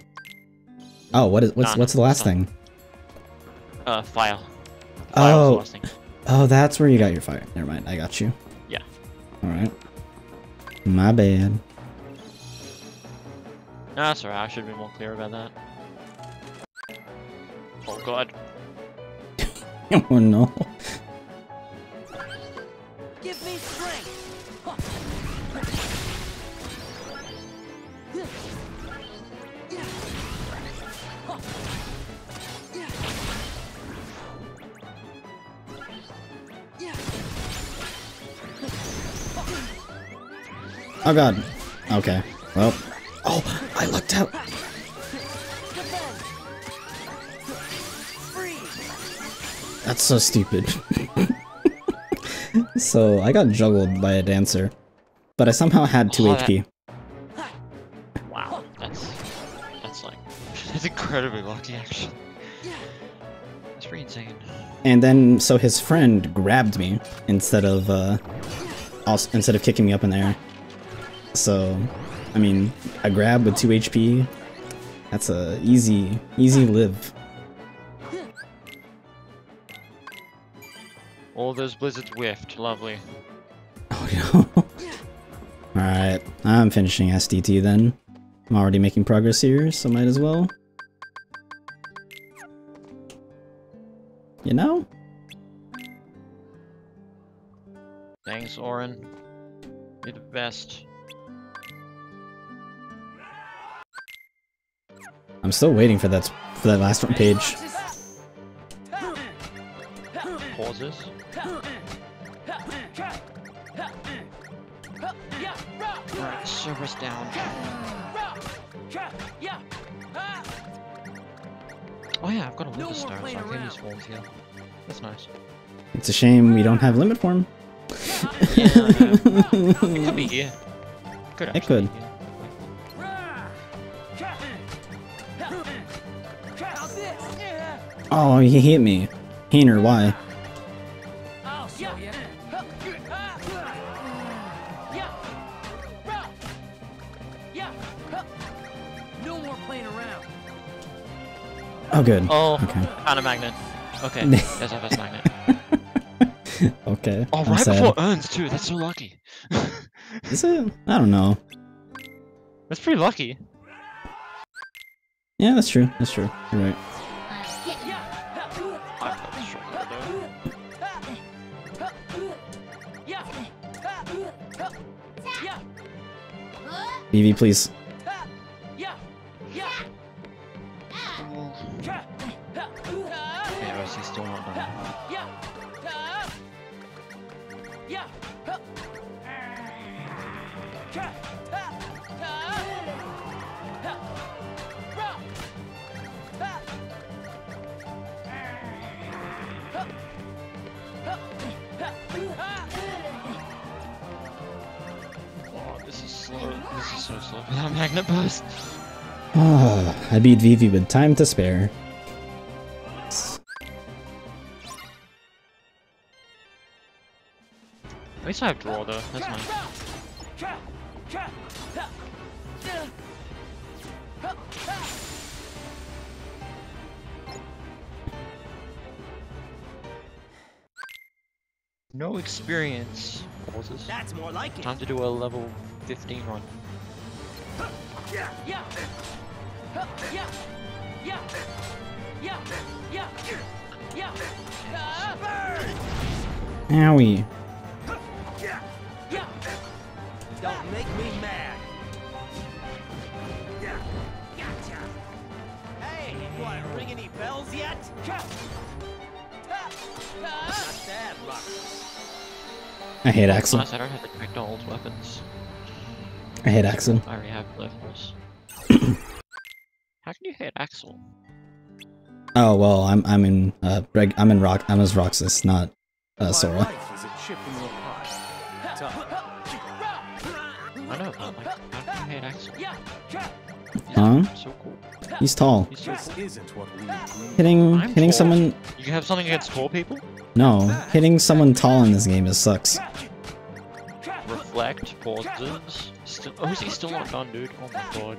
Oh, what is, what's, nah, what's the last thing? Uh, file. file oh. Was the last thing. Oh, that's where you got your fire. Never mind, I got you. Yeah. Alright. My bad. No, that's alright, I should be more clear about that. Oh god. Oh no. Give me strength. Oh god. Okay. Well. Oh, I lucked out. That's so stupid. So I got juggled by a dancer, but I somehow had two oh, H P. That... Wow, that's that's like that's incredibly lucky, actually. That's pretty insane. And then, so his friend grabbed me instead of uh, also, instead of kicking me up in the air. So, I mean, a grab with two H P, that's a easy, easy live. All those blizzards whiffed, lovely. Oh no. Alright, I'm finishing S D T then. I'm already making progress here, so might as well. You know? Thanks, Oren. You're the best. I'm still waiting for that for that last one page. Pauses. Alright, service down. Oh yeah, I've got a Wither Star, so I can use forms here. That's nice. It's a shame we don't have limit form. Yeah, it could be here. Could it could. Be here. Oh, he hit me. Hainer, why? No more playing around. Oh, good. Oh, okay. Found a magnet. Okay, there's our first magnet. Okay. Oh, right before Urns, too. That's so lucky. Is it? I don't know. That's pretty lucky. Yeah, that's true. That's true. You're right. B V, please. Yeah, O C's still not done. Oh, this is slow. This is so slow without Magnet Boost. Ah, I beat Vivi with time to spare. At least I have draw though, that's mine. No experience. Pauses. That's more like it. Time to do a level fifteen run. Yeah, yeah, yeah, yeah, yeah, yeah, yeah, yeah. Owie. Don't make me mad. Gotcha. Hey, what, ring any bells yet? Bad luck. I hate Axel. I don't have to pick the old weapons. I hate Axel. I already have levels. How can you hate Axel? Oh well, I'm I'm in uh Greg, I'm in Rock I'm as Roxas, not uh Sora. Huh? So cool. He's tall. He's so cool. Hitting I'm hitting tall. Someone. You have something against tall people? No, hitting someone tall in this game is sucks. Reflect pauses. Still... Oh, is he still not done, dude? Oh my god.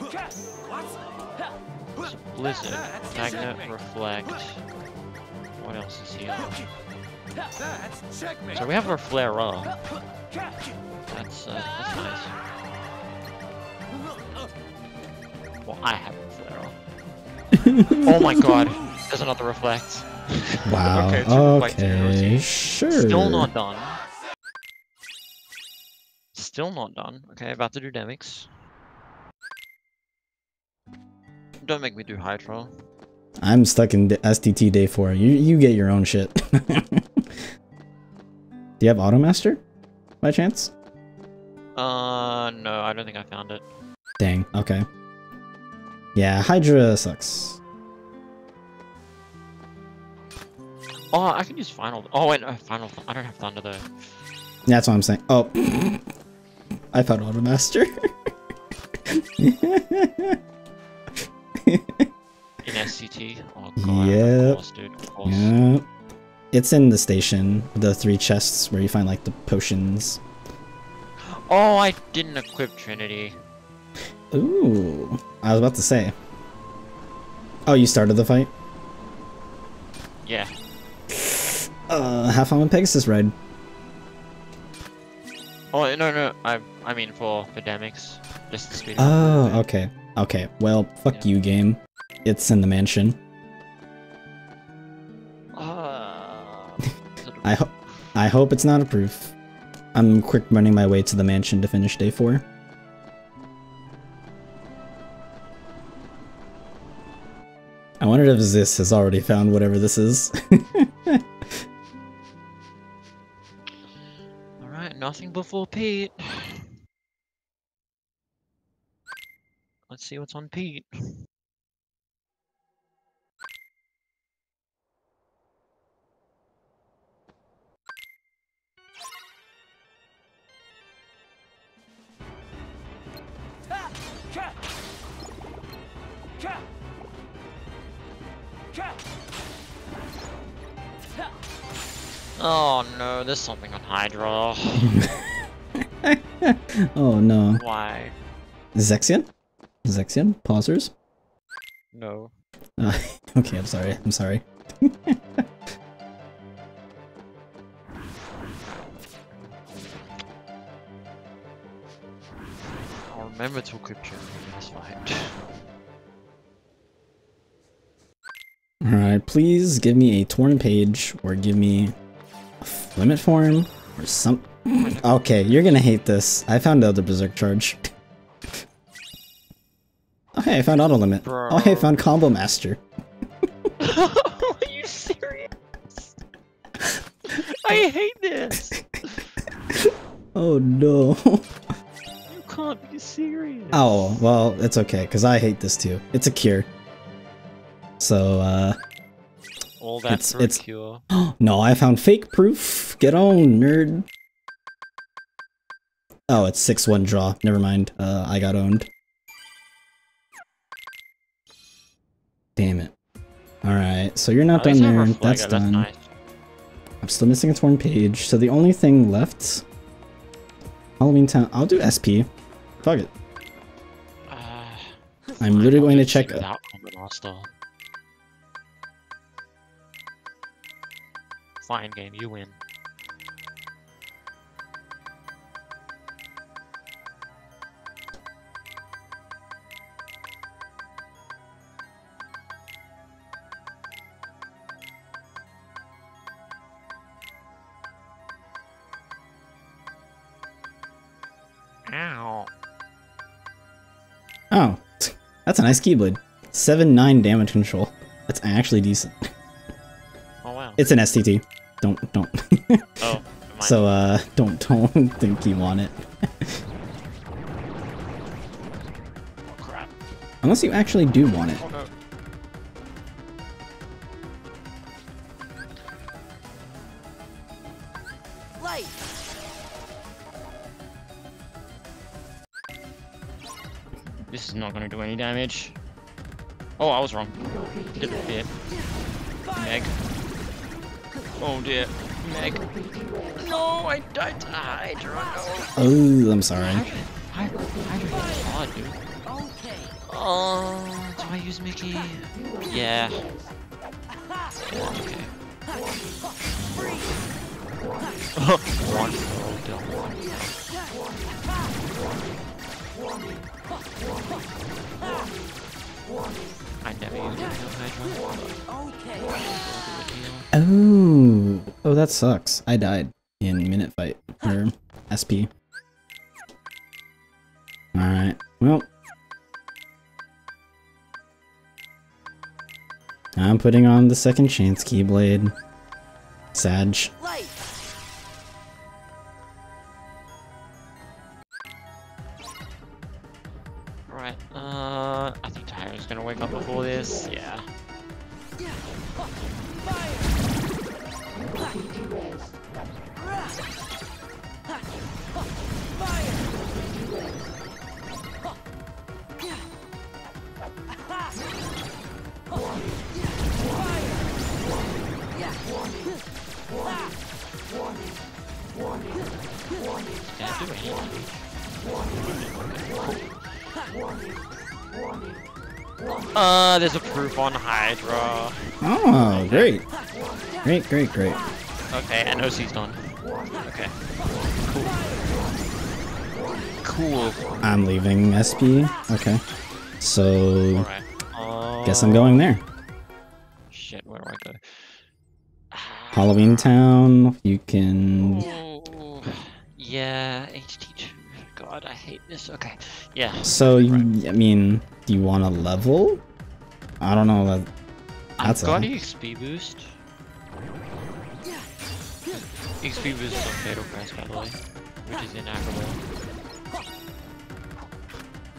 It's a blizzard. Magnet. Reflect. What else is he on? So we have our flare on. That's uh, that's nice. Well, I have a flare on. Oh my god, there's another reflect. Wow, okay, okay, sure. Still not done. Still not done. Okay, about to do Demix. Don't make me do Hydra. I'm stuck in S D T day four. You you get your own shit. Do you have Automaster, by chance? Uh, no, I don't think I found it. Dang, okay. Yeah, Hydra sucks. Oh, I can use Final. Oh, wait, no, Final. I don't have Thunder though. That's what I'm saying. Oh. I found Automaster. In S C T? Oh, God. Yep. Of course, dude. Of course. Yep. It's in the station, the three chests where you find, like, the potions. Oh, I didn't equip Trinity. Ooh, I was about to say. Oh, you started the fight? Yeah. Uh, have fun with Pegasus ride. Oh, no, no, I I mean for Demix. Just to speed up. Oh, okay. Okay, well, fuck yeah. You, game. It's in the mansion. Uh, I, ho I hope it's not a proof. I'm quick running my way to the mansion to finish day four. I wonder if Ziss has already found whatever this is. Alright, nothing before Pete. Let's see what's on Pete. Oh no, there's something on Hydra. Oh no. Why? Zexion? Zexion? Pausers? No. Uh, okay, I'm sorry. I'm sorry. I'll remember to equip you in this fight. Alright, please give me a torn page or give me a limit form or some. Okay, you're gonna hate this. I found out the Berserk Charge. Oh hey, I found Auto Limit. Bro. Oh hey, I found Combo Master. Are you serious? Oh no. You can't be serious. Oh, well, it's okay, because I hate this too. It's a cure. So, uh... all that it's, for it's... a cure. No, I found fake proof. Get on, nerd. Oh, it's six one draw. Never mind. Uh, I got owned. Damn it. Alright, so you're not done there. That's it, done. That's nice. I'm still missing a torn page, so the only thing left... Halloween Town... I'll do S P. Fuck it. Uh, I'm literally going to check... That one, fine game, you win. Oh, that's a nice Keyblade. seven nine damage control. That's actually decent. Oh wow. It's an S T T. Don't, don't. Oh. So, uh, don't, don't think you want it. Oh, crap. Unless you actually do want it. Oh, no. This is not going to do any damage. Oh, I was wrong. Didn't fear. Meg. Oh dear. Meg. No, I died to Hydra. Oh, I'm sorry. Hydra, Hydra, Hydra hits hard, dude. Oh, do I use Mickey? Yeah. Okay. Oh, one. Oh, don't one. I never even know. Oh, oh, that sucks. I died in minute fight or S P. All right, well, I'm putting on the second chance Keyblade. Sag. Uh, I think Tyra's gonna wake up before this, yeah. Uh, there's a proof on Hydra. Oh, great. Great, great, great. Okay, and O C's done. Okay. Cool. Cool. I'm leaving S P. Okay. So, right. uh, guess I'm going there. Shit, where do I go? Halloween Town, you can... Ooh, yeah, H T two. God, I hate this. Okay, yeah. So, you, right. I mean... Do you want a level? I don't know. That, that's I've got a... X P boost. X P boost is on Fatal Press, by the way, which is in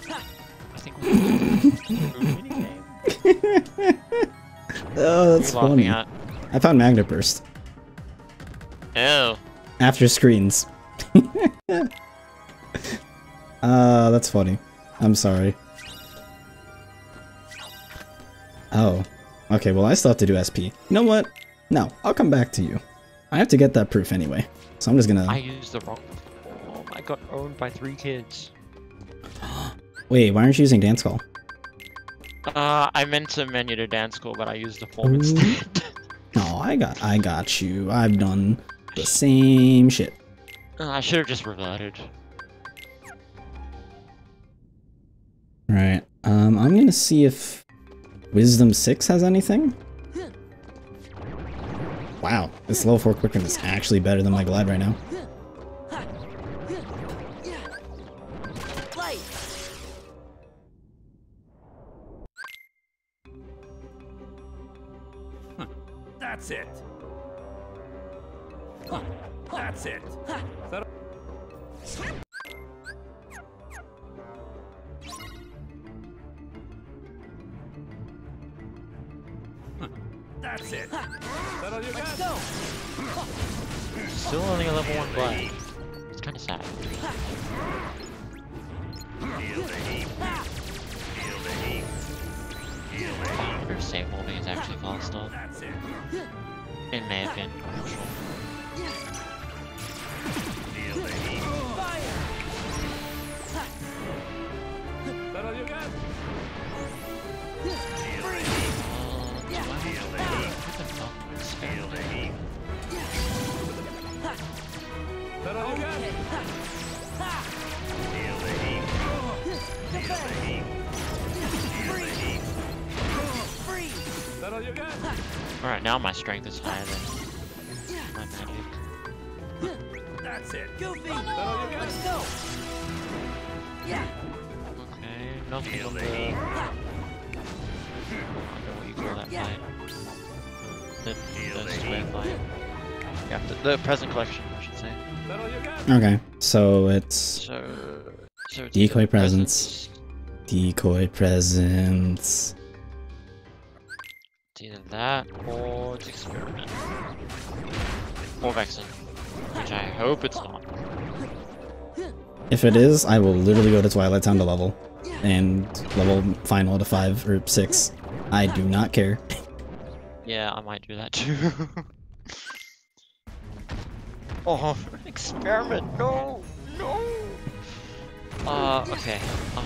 Agrabah. I think we're winning minigame. Oh, that's You're funny. At... I found Magna Burst. Oh. After screens. uh, that's funny. I'm sorry. Oh, okay, well I still have to do S P. You know what? No, I'll come back to you. I have to get that proof anyway, so I'm just gonna... I used the wrong... Oh, I got owned by three kids. Wait, why aren't you using Dance Call? Uh, I meant to menu to Dance Call, but I used the form Ooh. instead. No, I got I got you. I've done the same shit. Uh, I should have just reverted. Right, um, I'm gonna see if... Wisdom six has anything? Wow, this level four Quicken is actually better than my Glide right now. That's it. That's it. That's it. Settle your guns. Still only a level one button. It's kind of sad. Feel the heat. Feel the heat. Feel the heat. I wonder if save holding is actually false still. That's it. It may have been commercial. Feel the heat. Fire. Settle your guns. Feel the heat. Wow. Feel the heat. Settle your guns. Feel the heat. Feel the heat. Feel the heat. Freeze. Settle your guns. All right, now my strength is higher than my magic. That's it. Goofy. Settle your guns. Let's go. Yeah. Okay. Nothing on the. That yeah. The, the, yeah, the, the present collection, I should say. Okay, so it's, so, so it's decoy presents. presents. Decoy presents. It's either that or it's experiment. Or Vexen, which I hope it's not. If it is, I will literally go to Twilight Town to level, and level final to five or six. I do not care. Yeah, I might do that too. Oh, experiment! No, no. Uh, okay. Um,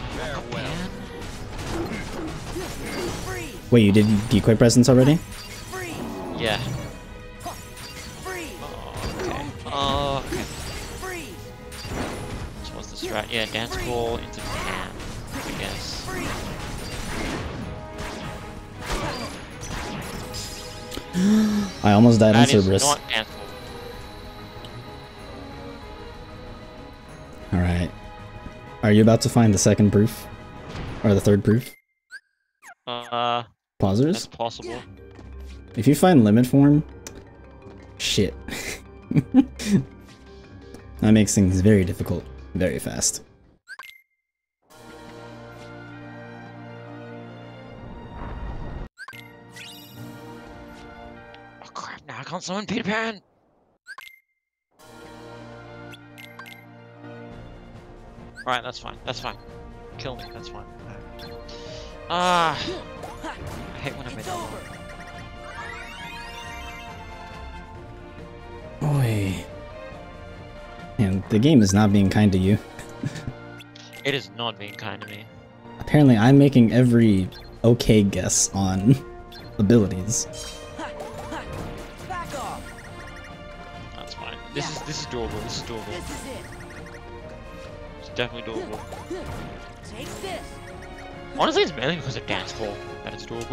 Wait, you did decoy presents already? Yeah. Oh, okay. Oh, okay. So what's the strat? Yeah, dance pool into pan, I guess. I almost died that on Cerberus. Alright. Are you about to find the second proof? Or the third proof? Uh... Pausers? That's possible. If you find limit form... Shit. That makes things very difficult. Very fast. Can't summon Peter Pan! Alright, that's fine, that's fine. Kill me, that's fine. Ah! Uh, I hate when I made that. Oi. Man, the game is not being kind to you. It is not being kind to me. Apparently, I'm making every okay guess on abilities. This is this is doable. This is doable. This is it. It's definitely doable. Take this. Honestly, it's mainly because of dance floor that it's doable.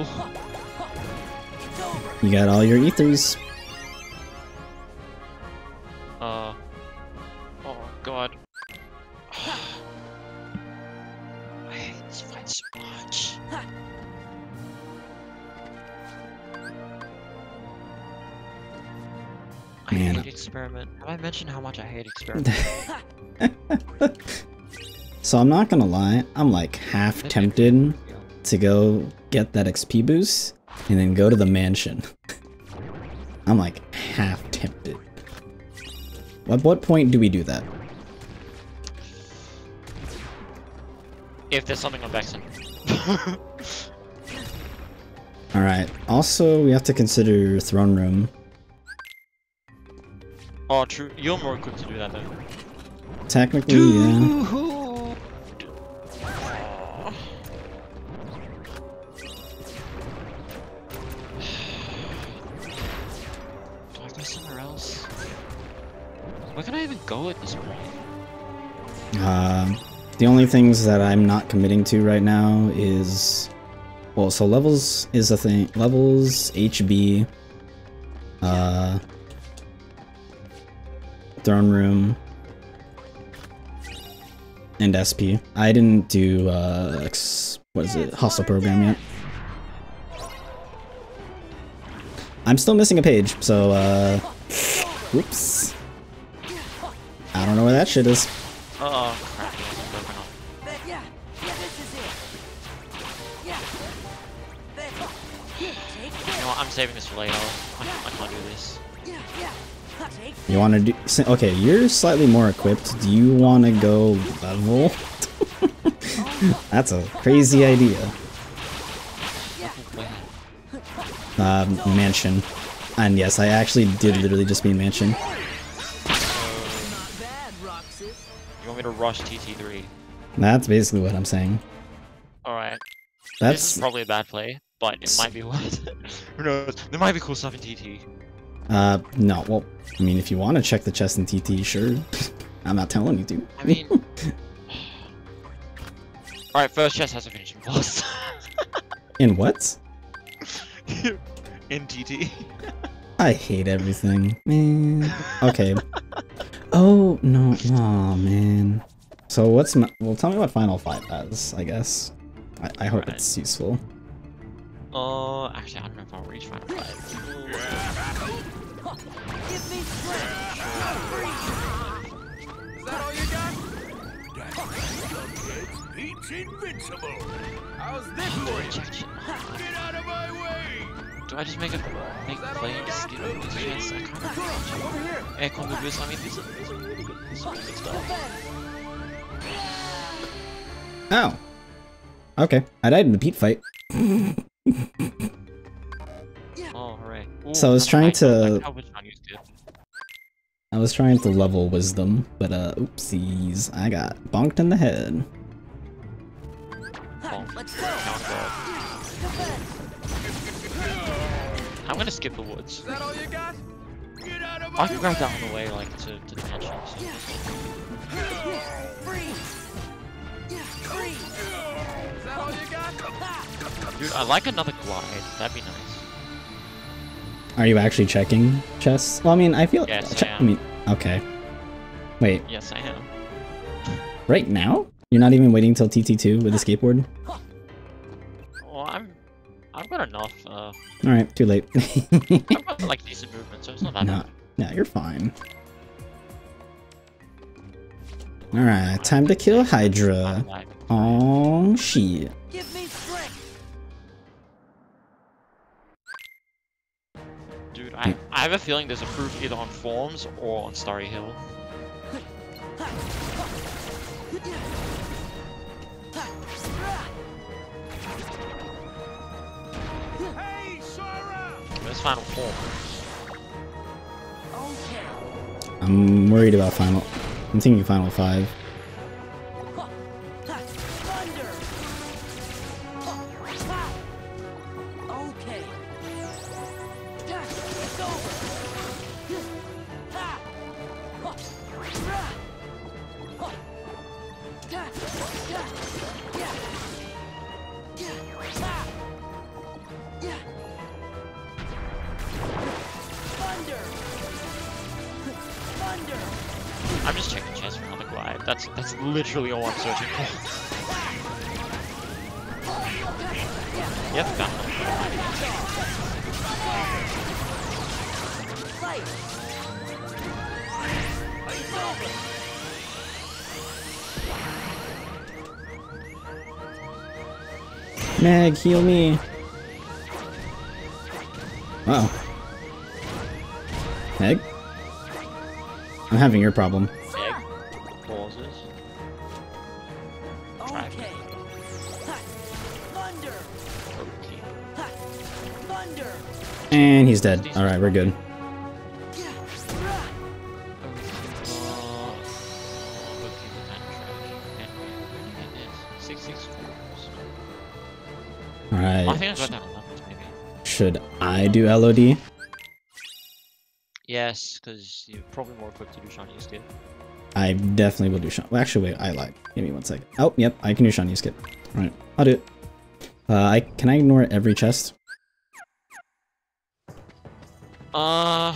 It's over. You got all your ethers. Uh. Oh God. I hate this fight so much. I Man. hate experiment. Have I mentioned how much I hate experiment? So I'm not gonna lie, I'm like half tempted to go get that X P boost and then go to the mansion. I'm like half tempted. At what point do we do that? If there's something on Vexen. Alright, also we have to consider Throne Room. Oh, true. You're more equipped to do that, though. Technically, yeah. Do I go somewhere else? Where can I even go at this point? Uh, the only things that I'm not committing to right now is... Well, so levels is a thing. Levels, H B... Uh... Throne Room and S P. I didn't do uh X, what is it, hostile program yet. I'm still missing a page, so uh whoops. I don't know where that shit is. Uh oh, crap, he wasn't moving on. But yeah, yeah, this is it. Yeah. But yeah, take this. You know what, I'm saving this for later. I, I can't do this. Yeah, yeah. You want to do... Okay, you're slightly more equipped. Do you want to go level? That's a crazy idea. Uh, mansion. And yes, I actually did literally just mean mansion. You want me to rush T T three? That's basically what I'm saying. Alright. That's this is probably a bad play, but it might be worth it. Who knows? There might be cool stuff in T T. Uh, no, well, I mean, if you want to check the chest in T T, sure. I'm not telling you to. I mean... Alright, first chest has a finishing boss. In what? In T T. I hate everything. Man. Okay. Oh, no. Aw, oh, man. So what's my... Well, tell me what Final Fight has, I guess. I, I hope right. It's useful. Oh, uh, actually, I don't know if I'll reach Final Fight. Give me strength. Is that all you got? Pete's invincible. How's this for you? Get out of my way! Do I just make a make play and skip this chance? I can't remember. Air combo boost. I mean, this is this is really good. This is really good stuff. Oh. Okay, I died in the Pete fight. Oh, hooray. Ooh, so I was trying to... I was trying to level wisdom, but uh, oopsies, I got bonked in the head. Oh. I'm gonna skip the woods. I can grab that on the way, like, to, to the mansion. Dude, I like another glide. That'd be nice. Are you actually checking chests? Well, I mean, I feel... Yes, I am. I mean, okay. Wait. Yes, I am. Right now? You're not even waiting till T T two with the skateboard? Well, I'm... I've got enough, uh... Alright, too late. I've got, like, decent movement, so it's not that no. bad. No, you're fine. Alright, time to kill Hydra. Oh shit. Give me strength. Dude, I, I have a feeling there's a proof either on forms or on Starry Hill. Hey, Sora! Where's final form? Okay. I'm worried about final. I'm thinking final five. I'm just checking chests for another glide. That's that's literally all I'm searching for. Yep, that one. Meg, heal me. Wow. Meg? I'm having your problem. Egg pauses. Okay. Thunder. Thunder. And he's dead. All right, we're good. All right. Should I do L O D? Yes, because you're probably more equipped to do Shiny Skip. I definitely will do Shiny. Well, actually, wait, I lied. Give me one second. Oh, yep, I can do Shiny Skip. Alright, I'll do it. Uh, I, can I ignore every chest? Uh...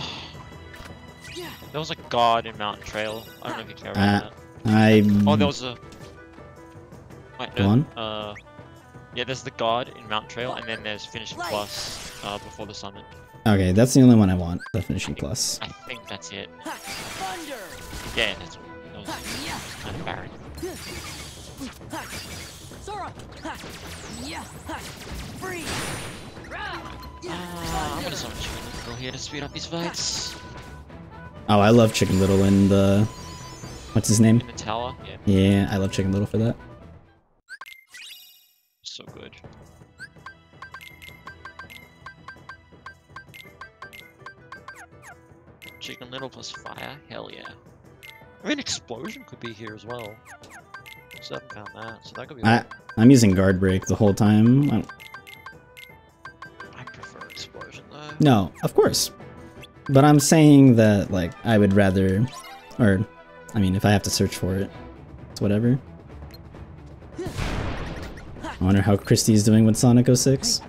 There was a guard in Mountain Trail. I don't know if you care about uh, that. I... Oh, there was a... Wait, no, one? Uh, yeah, there's the guard in Mountain Trail, and then there's Finishing Plus uh, before the summit. Okay, that's the only one I want, the finishing I think, plus. I think that's it. Yeah, that's what it was. Unburied. Sora! Yeah! Free! Uh, I'm gonna summon Chicken Little here to speed up these fights. Oh, I love Chicken Little and the... What's his name? Nutella? Yeah. Yeah, I love Chicken Little for that. So good. Chicken Little plus fire? Hell yeah. I mean, explosion could be here as well. So I haven't found that, so that could be... I, I'm using guard break the whole time. I, I prefer explosion, though. No, of course. But I'm saying that, like, I would rather... Or, I mean, if I have to search for it, it's whatever. I wonder how Christy's doing with Sonic oh six.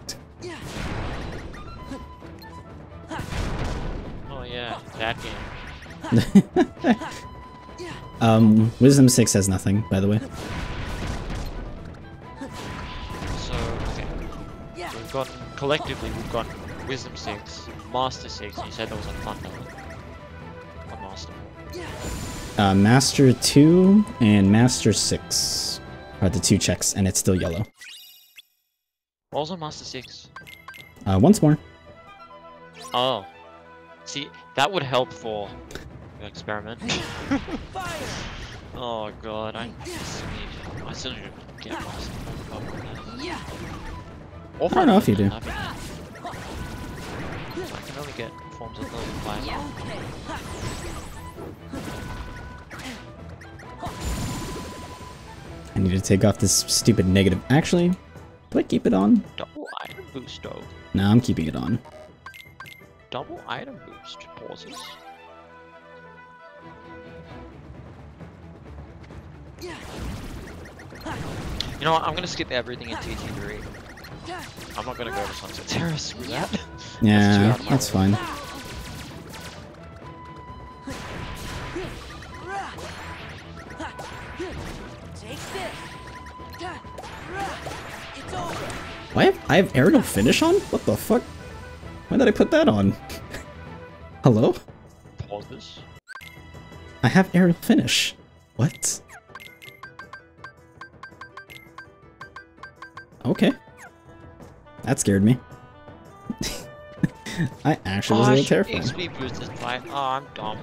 Oh yeah, that game. um, Wisdom six says nothing, by the way. So, okay. So we've got, collectively, we've got Wisdom six, Master six, and you said there was a Thunder. A Master. Uh, Master two and Master six are the two checks, and it's still yellow. What was on Master six? Uh, once more. Oh. See, that would help for the experiment. Oh god, I just need... I still need to get Master one. I don't know if you do. I can only get forms of level five. I need to take off this stupid negative. Actually, do I keep it on? Double item boost, though. No, I'm keeping it on. Double item boost pauses. You know what? I'm gonna skip everything in T T three. I'm not gonna go to Sunset Terrace. Screw that. Yeah, that's, that's fine. Why have I have aerial finish on? What the fuck? Why did I put that on? Hello? Pause this. I have aerial finish. What? Okay. That scared me. I actually oh, was a little terrified. X P boost is fine. Oh, I'm dumb.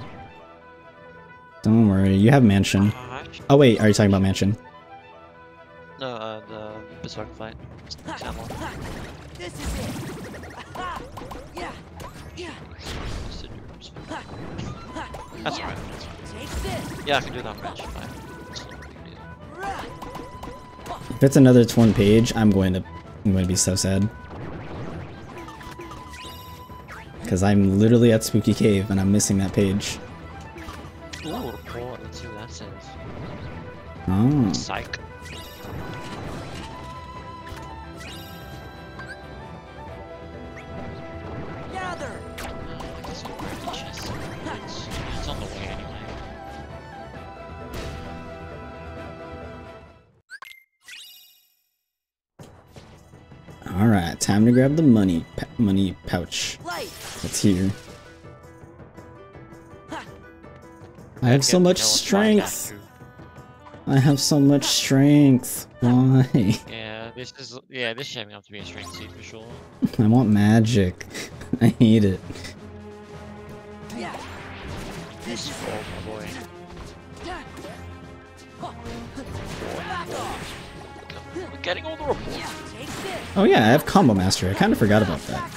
Don't worry, you have mansion. Uh, oh wait, are you talking about mansion? No, uh, the Berserk fight. This is it. Yeah, yeah. That's right. Yeah, I can do that mansion fight. If it's another torn page, I'm going to, I'm going to be so sad. Because I'm literally at Spooky Cave and I'm missing that page. Ooh, poor. Let's see what that says. Oh. Psych. Alright, time to grab the money pa money pouch. It's here. I have so much strength! I have so much strength. Why? Yeah, this is yeah, this is shaping up to be a strength seed for sure. I want magic. I hate it. Yeah. This is oh, my boy. We're getting all the reports. Oh yeah, I have Combo Master. I kind of forgot about that.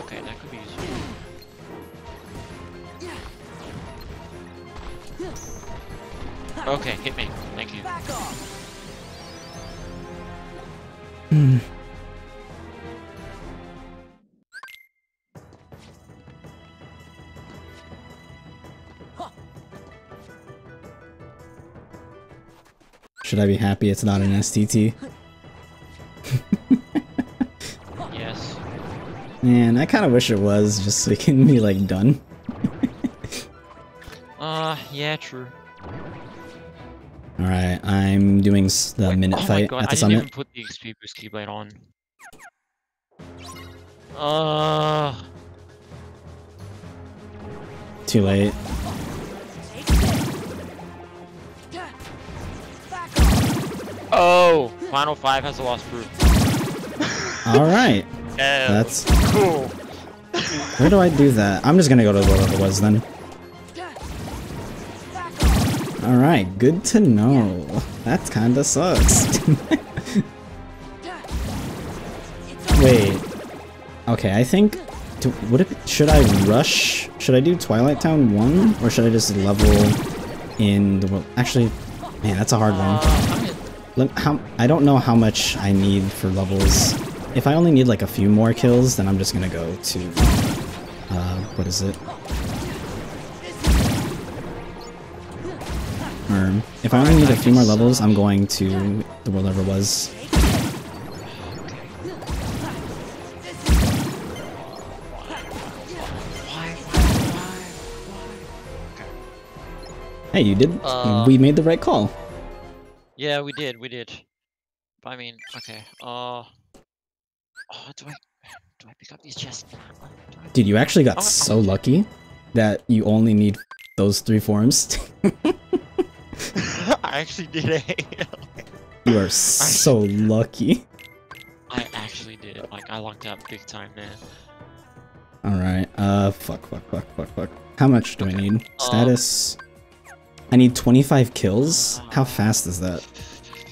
Okay, that could be useful. Okay, hit me. Thank you. Hmm. Should I be happy it's not an S T T? Yes. Man, I kind of wish it was, just so we can be, like, done. uh, yeah, true. Alright, I'm doing the minute Wait, oh fight at the I summit. I didn't even put the X P boost keyblade on. Uh... Too late. Oh, Final Five has a lost proof. All right. Yeah, that's cool. Where do I do that? I'm just gonna go to wherever it was then. All right, good to know. That kinda sucks. Wait. Okay, I think. Do, would it? Should I rush? Should I do Twilight Town one, or should I just level in the world? Actually, man, that's a hard one. Let, how, I don't know how much I need for levels. If I only need like a few more kills, then I'm just gonna go to, uh, what is it? Or, if I only need a few more levels, I'm going to the world ever was. Hey, you did, uh, we made the right call. Yeah, we did, we did. I mean, okay, uh... Oh, do I, do I pick up these chests? Dude, you actually got oh, so oh. lucky that you only need those three forms. I actually did it. You are so lucky. I actually did it. Like, I lucked out big time there. Alright, uh, fuck, fuck, fuck, fuck, fuck. How much do okay. I need? Status... Um, I need twenty-five kills? How fast is that? I'm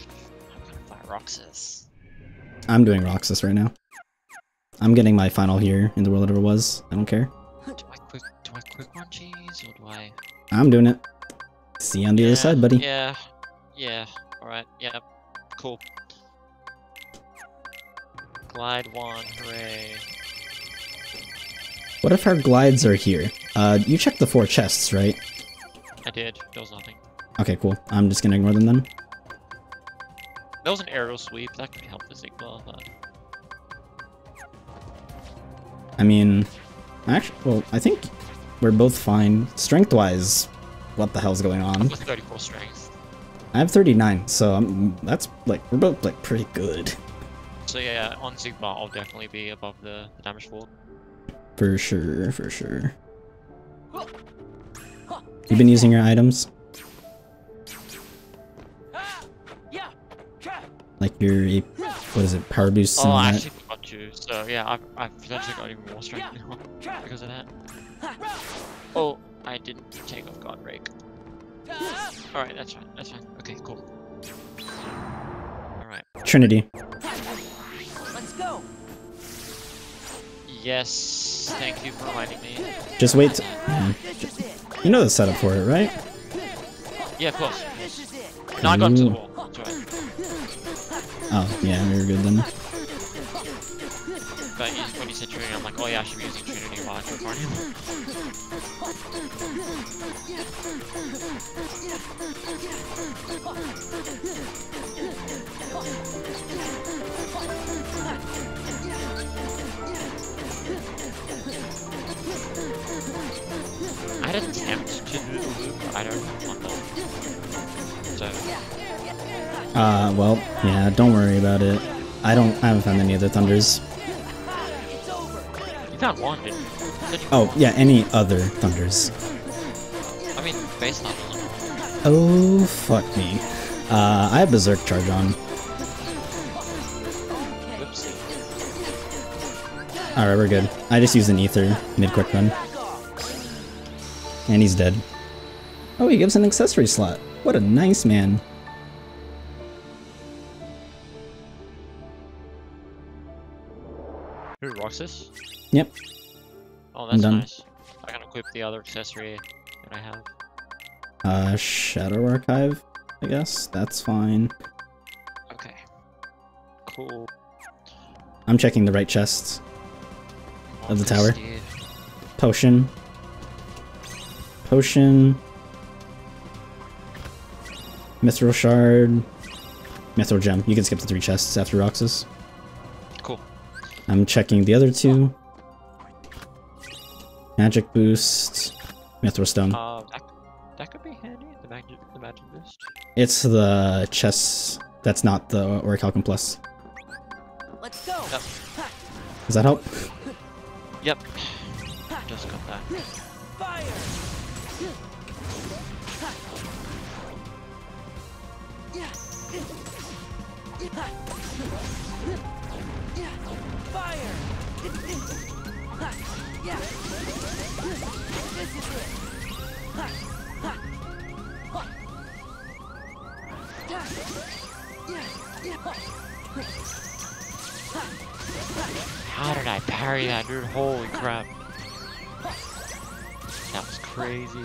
gonna fight Roxas. I'm doing Roxas right now. I'm getting my final here in the world that ever was. I don't care. Do I quick, do I quick one cheese or do I... I'm doing it. See you on the yeah, other side, buddy. Yeah. Yeah. Alright. Yeah. Cool. Glide one. Hooray. What if our glides are here? Uh, you checked the four chests, right? I did. There was nothing. Okay, cool. I'm just gonna ignore them then. That was an arrow sweep. That could help the Xigbar, but... I mean... Actually, well, I think we're both fine. Strength-wise, what the hell's going on? I'm with thirty-four strength. I have thirty-nine, so I'm, that's, like, we're both, like, pretty good. So yeah, on Xigbar, I'll definitely be above the, the damage wall. For sure, for sure. You've been using your items? Like your, what is it, power boost? Oh, I actually forgot to, so yeah, I've, I've potentially got even more strength now because of that. Oh, I didn't take off guard break. Alright, that's fine, that's fine. Okay, cool. Alright. Trinity. Let's go! Yes, thank you for reminding me. Just wait to, yeah, just, you know the setup for it, right? Yeah, of course. No, I got to the wall. That's right. Oh, yeah, we were good then. But when you said Trinity, I'm like, oh yeah, I should be using Trinity while I go for him. I'd attempt to do the loop, but I don't want the loop. So. Uh, well, yeah, don't worry about it. I don't, I haven't found any other thunders. You found one, didn't you? Did you oh, yeah, any other thunders. I mean, base thunder. Oh, fuck me. Uh, I have Berserk Charge on. Oopsie. Alright, we're good. I just used an ether mid-quick run. And he's dead. Oh, he gives an accessory slot. What a nice man. Who, Roxas? Yep. Oh, that's I'm done. Nice. I can equip the other accessory that I have. Uh, Shadow Archive, I guess. That's fine. Okay. Cool. I'm checking the right chests of the tower. Dude. Potion. Potion, Mithril Shard, Mithril Gem. You can skip the three chests after Roxas. Cool. I'm checking the other two. Magic Boost, Mithril Stone. Uh, that, that could be handy, the magic, the magic Boost. It's the chest that's not the Orichalcum Plus. Let's go. Yep. Does that help? Yep. Just got that. Fire! Fire! This is it! How did I parry that, dude? Holy crap! That was crazy.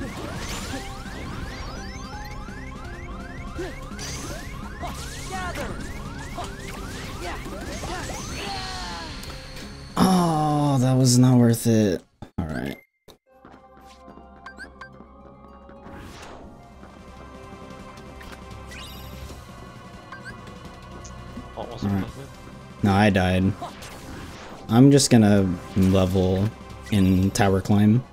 Oh, that was not worth it. All right. All right. No, I died. I'm just gonna level in tower climb.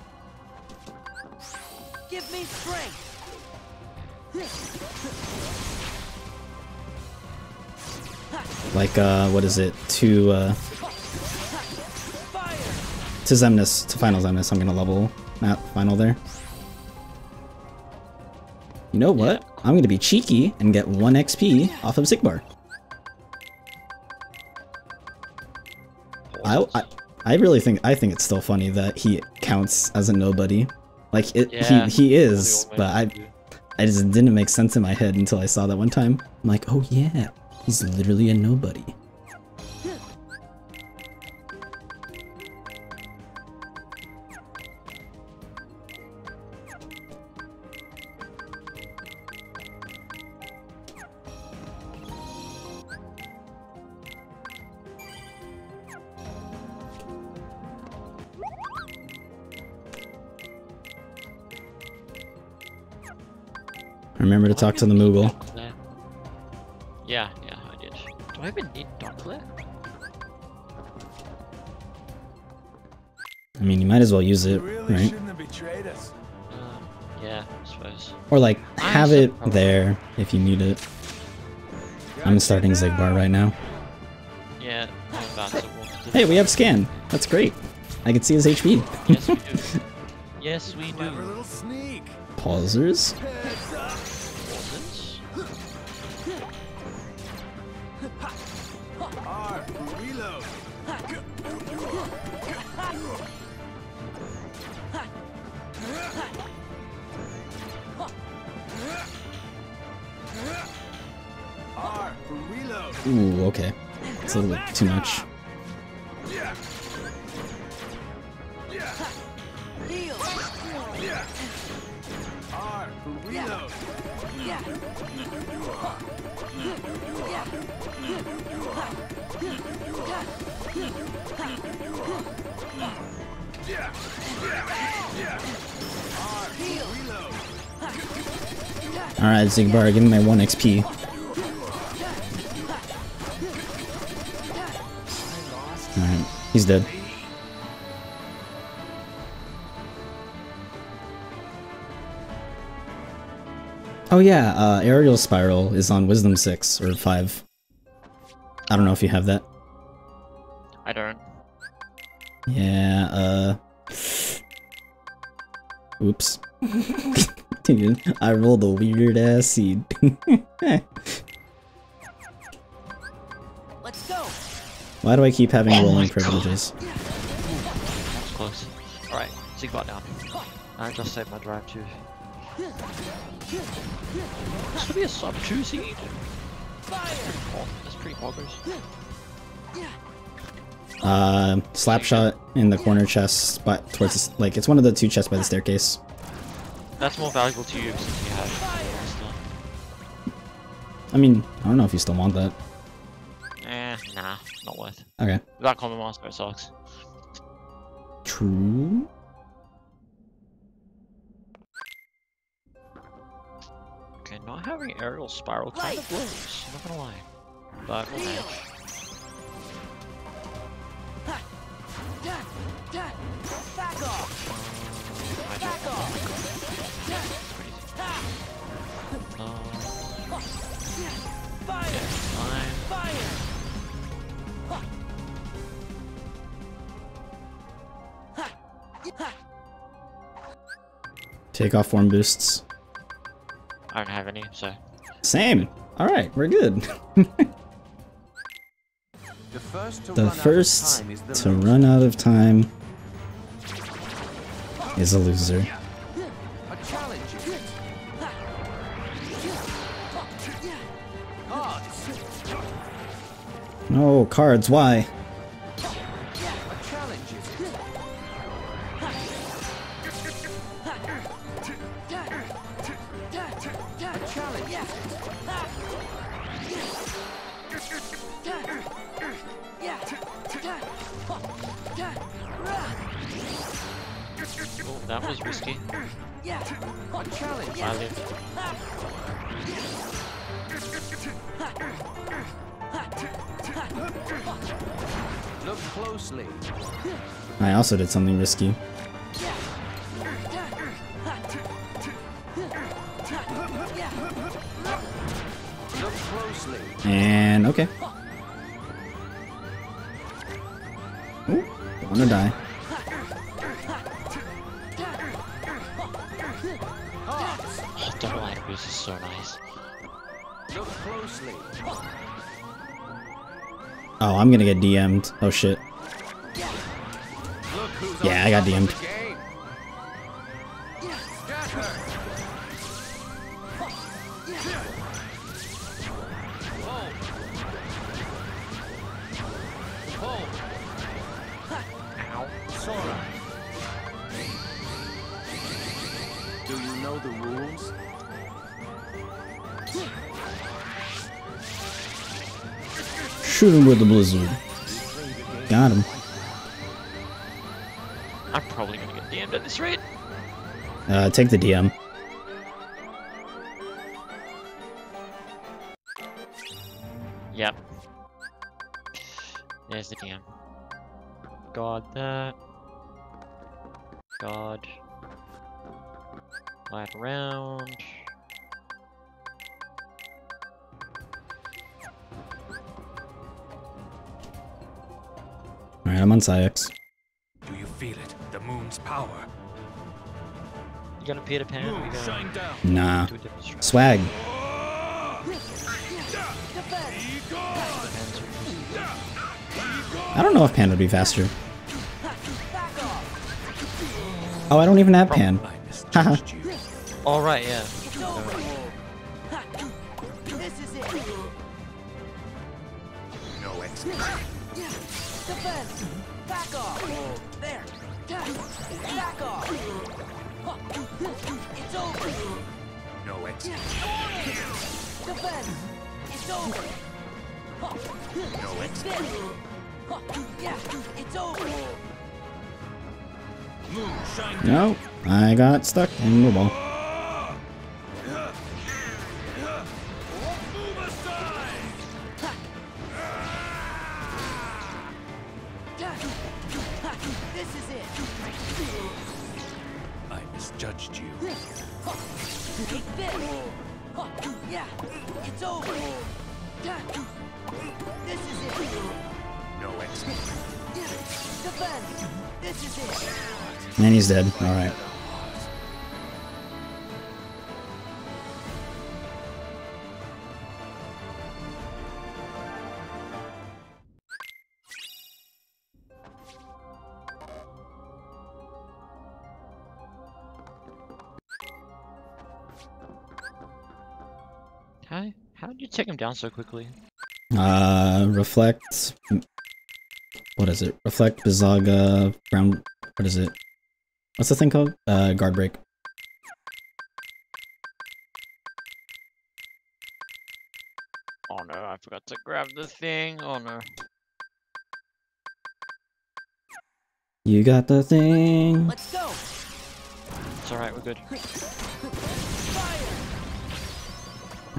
Like, uh, what is it? To, uh... to Xemnas, to final Xemnas, I'm gonna level. Not final there. You know what? Yeah. I'm gonna be cheeky and get one X P off of Xigbar. I, I, I really think, I think it's still funny that he counts as a nobody. Like, it, yeah, he, he is, but I, I just didn't make sense in my head until I saw that one time. I'm like, oh yeah. He's literally a nobody. Remember to talk to the Moogle. Yeah. Do I even need Darklet? I mean, you might as well use it, really, right? Shouldn't have betrayed us. Uh, yeah, I suppose. Or like, have it there if you need it. I'm starting Xigbar right now. Yeah. Hey, we have Scan. That's great. I can see his H P. Yes, we do. Yes, we do. Little sneak. Pausers. Ooh, okay. It's a little bit too much. Alright, Xigbar, give me my one X P. Alright, he's dead. Oh yeah, uh, Aerial Spiral is on Wisdom six or five. I don't know if you have that. I don't. Yeah, uh... oops. Dude, I rolled a weird ass seed. Let's go. Why do I keep having oh rolling privileges? God. That's close. Alright, Xigbar down. I just saved my drive too. This would be a sub two seed. Oh, that's pretty boggers. Uh, Slapshot in the corner chest, but towards the, like, it's one of the two chests by the staircase. That's more valuable to you since you have. I mean, I don't know if you still want that. Eh, nah, not worth. Okay. That common mask it sucks. True. Okay, not having Aerial Spiral kind of blows. Not gonna lie, but we'll manage. Back off! Back off! Um, Fire! Fire! Fire! Take off form boosts. I don't have any, so. Same! Alright, we're good. The first to, the run, first out the to run out of time is a loser. A challenge. No cards, why? That was risky. Yeah. A challenge. Look closely. I also did something risky. Look closely. And okay. Ooh, wanna die. This is so nice. Look closely. Oh, I'm gonna get D M'd. Oh shit. Yeah, I got D M'd. Do you know the rules? Shoot him with the blizzard. Got him. I'm probably gonna get D M'd at this rate. Uh, take the D M. Yep. There's the D M. Guard that. Guard. Light round. Alright, I'm on Saix. Do you feel it? The moon's power. You gonna Peter Pan? Moon, you gonna... down. Nah. Swag. I don't know if Pan would be faster. Oh, I don't even have Pan. Haha. Alright, yeah. This is it. No explanation. Defense! Back off! There! Back off! It's over! No exit. Defense! It's over! No exit. Yeah, it's over! No, I got stuck in the ball. And he's dead. All right. Hi. How did you take him down so quickly? Uh, reflect. What is it? Reflect, Bizaga, Brown. What is it? What's the thing called? Uh, guard break. Oh no, I forgot to grab the thing. Oh no. You got the thing. Let's go. It's alright, we're good.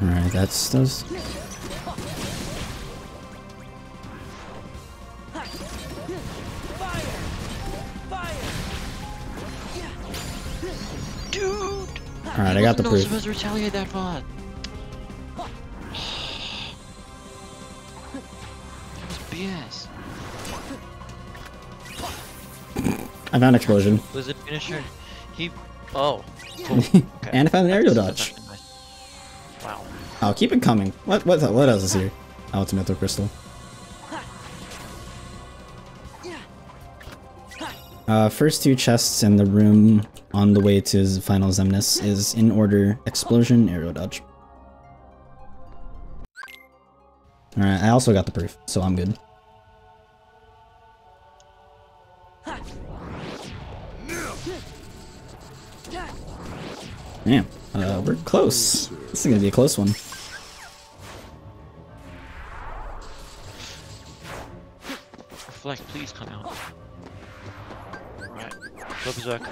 Alright, that's those. Alright, I got the proof. I wasn't supposed to retaliate that far. That was B S. I found explosion. Was it finisher? He. Oh. Cool. Okay. And I found an aerial dodge. Wow. Oh, keep it coming. What? What? What else is here? Oh, it's a methyl crystal. Uh, first two chests in the room on the way to the final Xemnas is in order: explosion, aerial dodge. Alright, I also got the proof, so I'm good. Damn, uh, we're close. This is gonna be a close one. Flag, please come out. Alright, go berserk.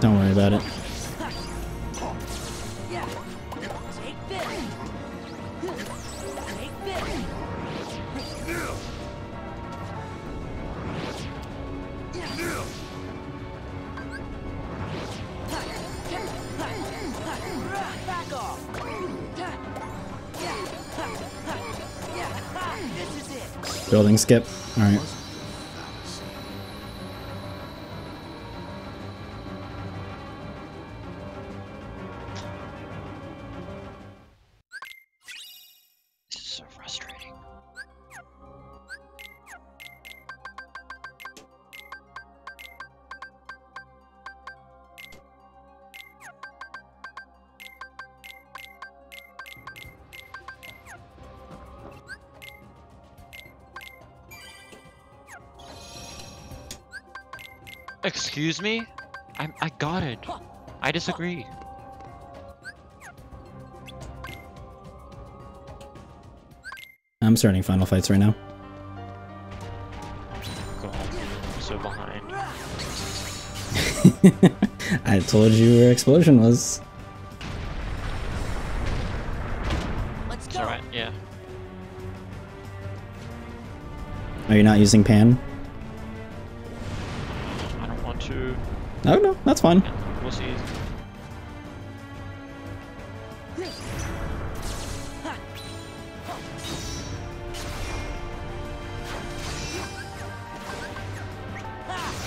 Don't worry about it. Building skip. All right. Excuse me? I I got it. I disagree. I'm starting final fights right now. God, I'm so behind. I told you where explosion was. Let's go. It's alright, yeah. Are you not using Pan? Oh no, that's fine. Yeah, we'll see. It's over.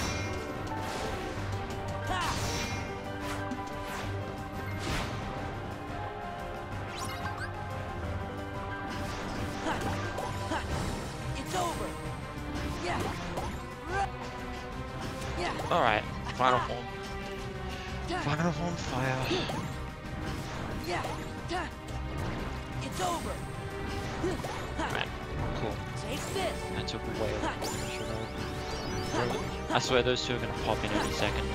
Yeah. Yeah. All right. Final form. Final form fire. Yeah. It's over. Right. Cool. That took way over. I swear those two are gonna pop in every second.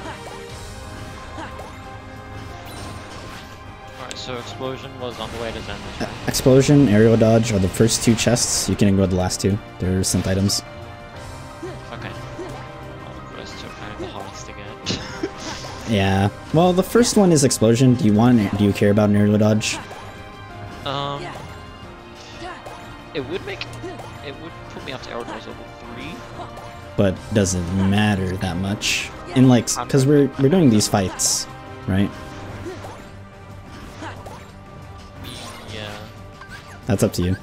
Alright, so explosion was on the way to Xemnas. Uh, explosion, aerial dodge are the first two chests. You can ignore the last two. They're synth items. Yeah. Well, the first one is explosion. Do you want? Do you care about an aerial dodge? Um. It would make. It would put me up to aerial dodge level three. But doesn't matter that much. In like, because we're we're doing these fights, right? Yeah. That's up to you.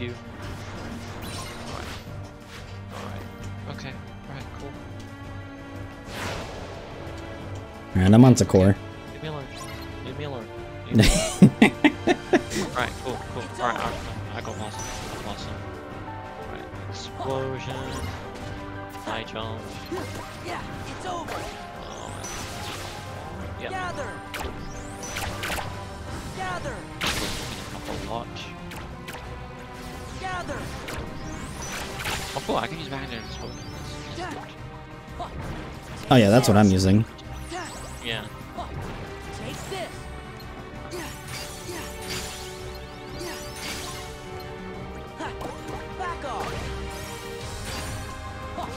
You. Alright. Alright. Okay. Alright, cool. Alright, I'm on to core. Leave me alone. Leave me alone. Leave me alone. Alright, cool, cool. Alright, I, I got lost. I got lost. Alright. Explosion. High jump. Yeah, it's over. Alright. Yep. Gather. Gather. A lot. Oh cool, I can use magnet as well. Oh yeah, that's what I'm using. Yeah.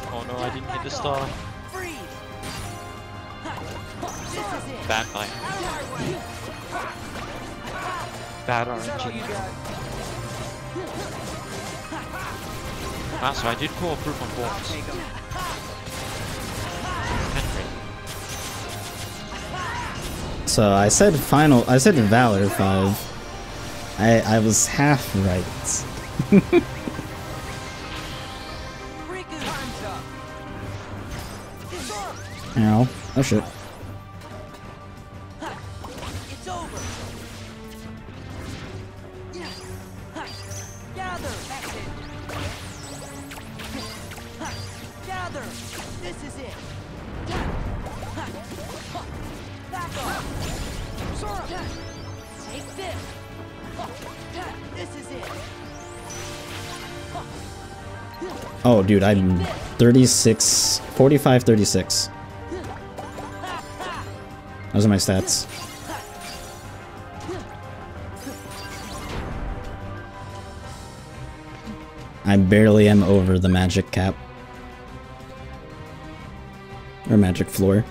Oh no, I didn't hit the star. Bad fight. Bad R N G. Wow, so I did pull a proof on boards. So I said final, I said Valor five. I, I was half right. Ow. Oh shit. It's over. Gather. That's it. Gather. This is it. Back off. Sora. Take this. This is it. Oh dude, I'm thirty-six, forty-five, thirty-six. Those are my stats. I barely am over the magic cap. Or magic floor.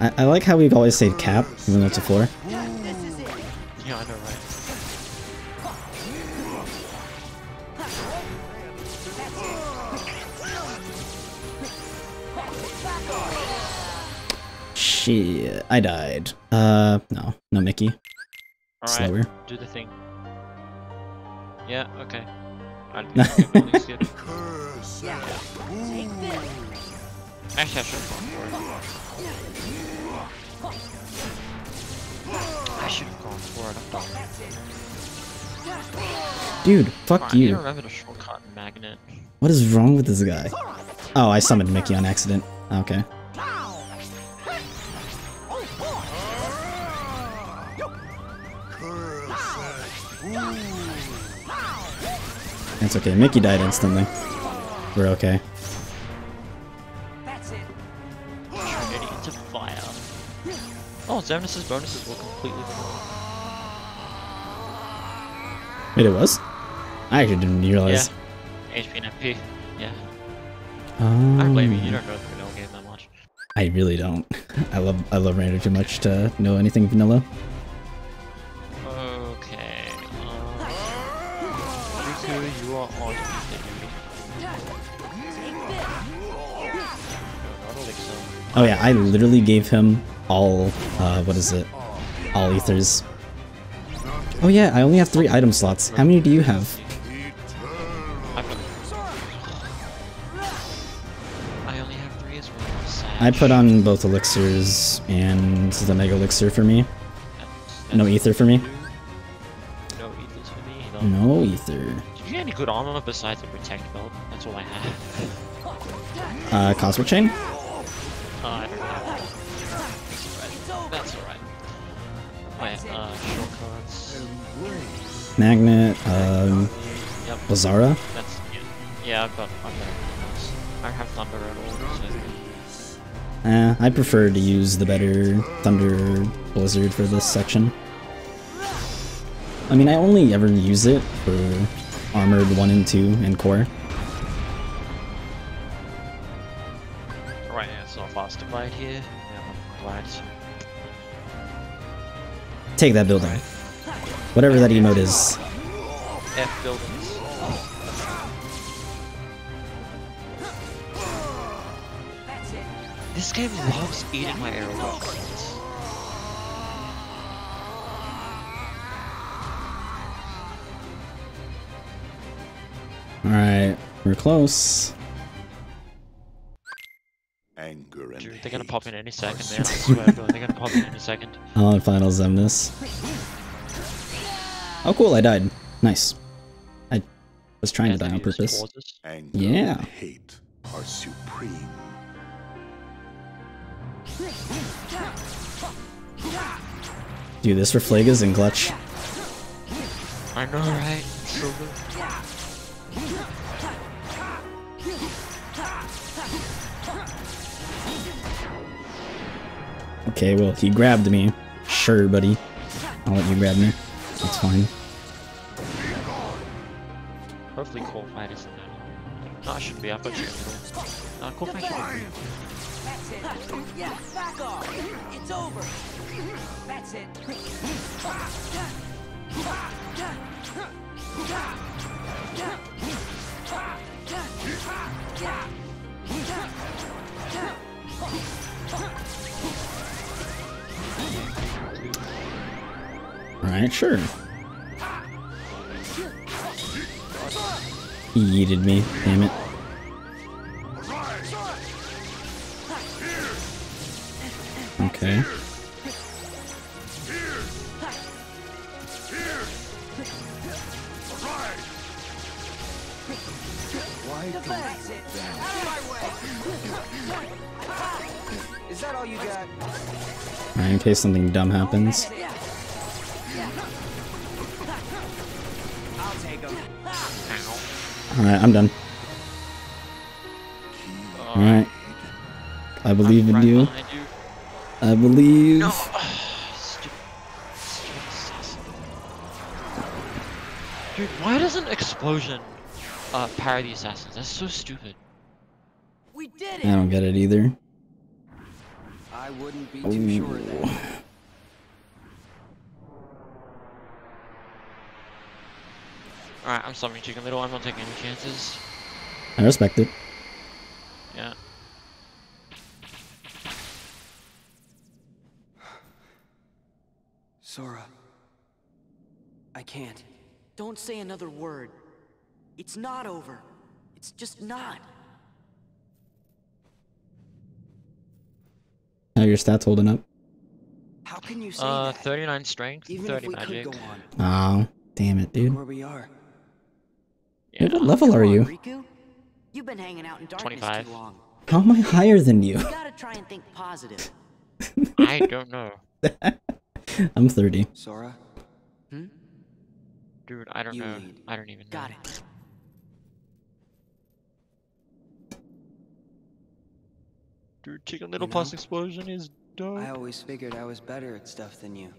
I, I like how we've always said cap, even though it's a floor. Yeah, I know, right? Shit, I died. Uh, no. No Mickey. Alright, do the thing. Yeah, okay. I think I can curse. Yeah. Take this. Actually, I should have gone for it. I should have gone for it. I thought. Dude, fuck Fine, you. I remember the shortcut magnet. What is wrong with this guy? Oh, I summoned Mickey on accident. Okay. It's okay, Mickey died instantly. We're okay. That's it. Trinity into fire. Oh, Xemnas' bonuses were completely wrong. Wait, it was? I actually didn't realize. Yeah. H P and F P. Yeah. Um, I blame you, you don't know the vanilla game that much. I really don't. I love I love Rander too much to know anything vanilla. Oh yeah, I literally gave him all, uh, what is it, all ethers. Oh yeah, I only have three item slots. How many do you have? I only have three as well. I put on both elixirs and the mega elixir for me. No ether for me. No ethers for me. No ether. Did you get any good armor besides the protect belt? That's all I have. Uh, Cosmic Chain? Uh, that's alright. Right, uh, shortcuts. Magnet, um, yep. Lazara? That's, yeah, yeah, I've got Thunder. I don't have Thunder at all, so... Eh, I prefer to use the better Thunder Blizzard for this section. I mean, I only ever use it for Armored one and two and Core. Lost a bite here. Yeah, glad. Take that building. Whatever that emote is. F buildings. That's it. This game loves eating my arrow boxes. Alright, we're close. They're gonna pop in any second, man. I swear, they're gonna pop in any second. I'm on final Xemnas. Oh cool, I died. Nice. I was trying and to die on purpose. Anger yeah. And hate are supreme. Do this for Flagas and Glutch. I know, right? So good. Okay, well, he grabbed me. Sure, buddy. I'll let you grab me. That's fine. Hopefully Core Fight isn't that. No, I shouldn't be. I've got Chicken Little. No, Core Fight should be. Yeah, back off. It's over. That's it. Right, sure. He yeeted me, damn it. Okay. Alright, in case something dumb happens. Alright, I'm done. Alright. I believe in you. I believe. No. Dude, why doesn't explosion uh, power the assassins? That's so stupid. We did it. I don't get it either. I wouldn't be too sure of that. Alright, I'm summoning Chicken Little. I'm not taking any chances. I respect it. Yeah. Sora. I can't. Don't say another word. It's not over. It's just not. How are your stats holding up? How can you say uh, that? thirty-nine strength, even thirty if we magic. Could go on. Oh, damn it, dude. Where we are. Yeah. What level are you? Riku? You've been hanging out in darkness twenty-five. Too long. How am I higher than you? You gotta try and think positive. I don't know. I'm thirty. Sora? Hmm? Dude, I don't you know. Need. I don't even know. Got it. Dude, Chicken Little you know, plus explosion is dope. I always figured I was better at stuff than you.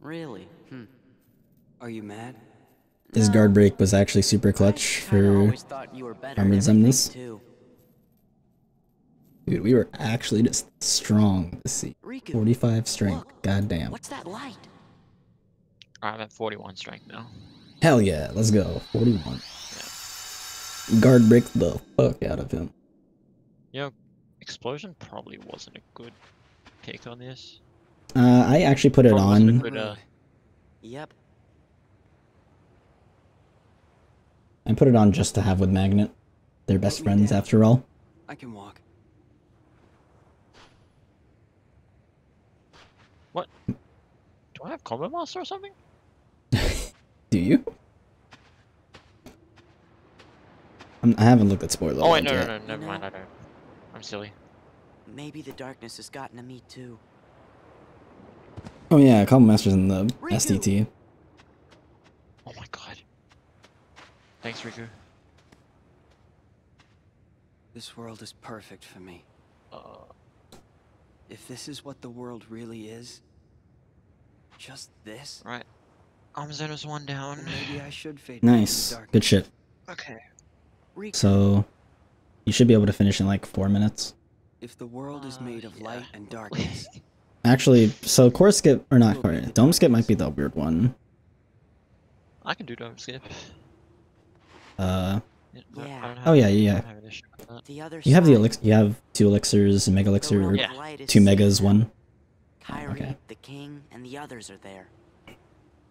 Really? Hmm. Are you mad? This guard break was actually super clutch for Armored Xemnas. Dude, we were actually just strong this season. forty-five strength. Look, goddamn. What's that light? I'm at forty-one strength now. Hell yeah, let's go. forty-one. Yeah. Guard break the fuck out of him. Yo, explosion probably wasn't a good pick on this. Uh, I actually put it probably on. Good, uh... Yep. I put it on just to have with Magnet. They're best friends after all. I can walk. What? Do I have Combo Master or something? Do you? I'm, I haven't looked at spoiler. Oh wait, no, no, no, never mind. I don't. I'm silly. Maybe the darkness has gotten to me too. Oh yeah, Combo Master's in the Riku. S D T. Oh my god. Thanks, Riku. This world is perfect for me. Uh, if this is what the world really is, just this. Right. I'm Xemnas one down. Maybe I should fade. Nice. Good shit. Okay. Riku. So, you should be able to finish in like four minutes. If the world is made of uh, light yeah. and darkness. Actually, so core skip or not core dome skip might be the weird one. I can do dome skip. Uh, yeah. Oh yeah, yeah. yeah. You have the elixir. You have two elixirs, a mega elixir, yeah. two megas, one. Kyrie, okay. The king, and the others are there.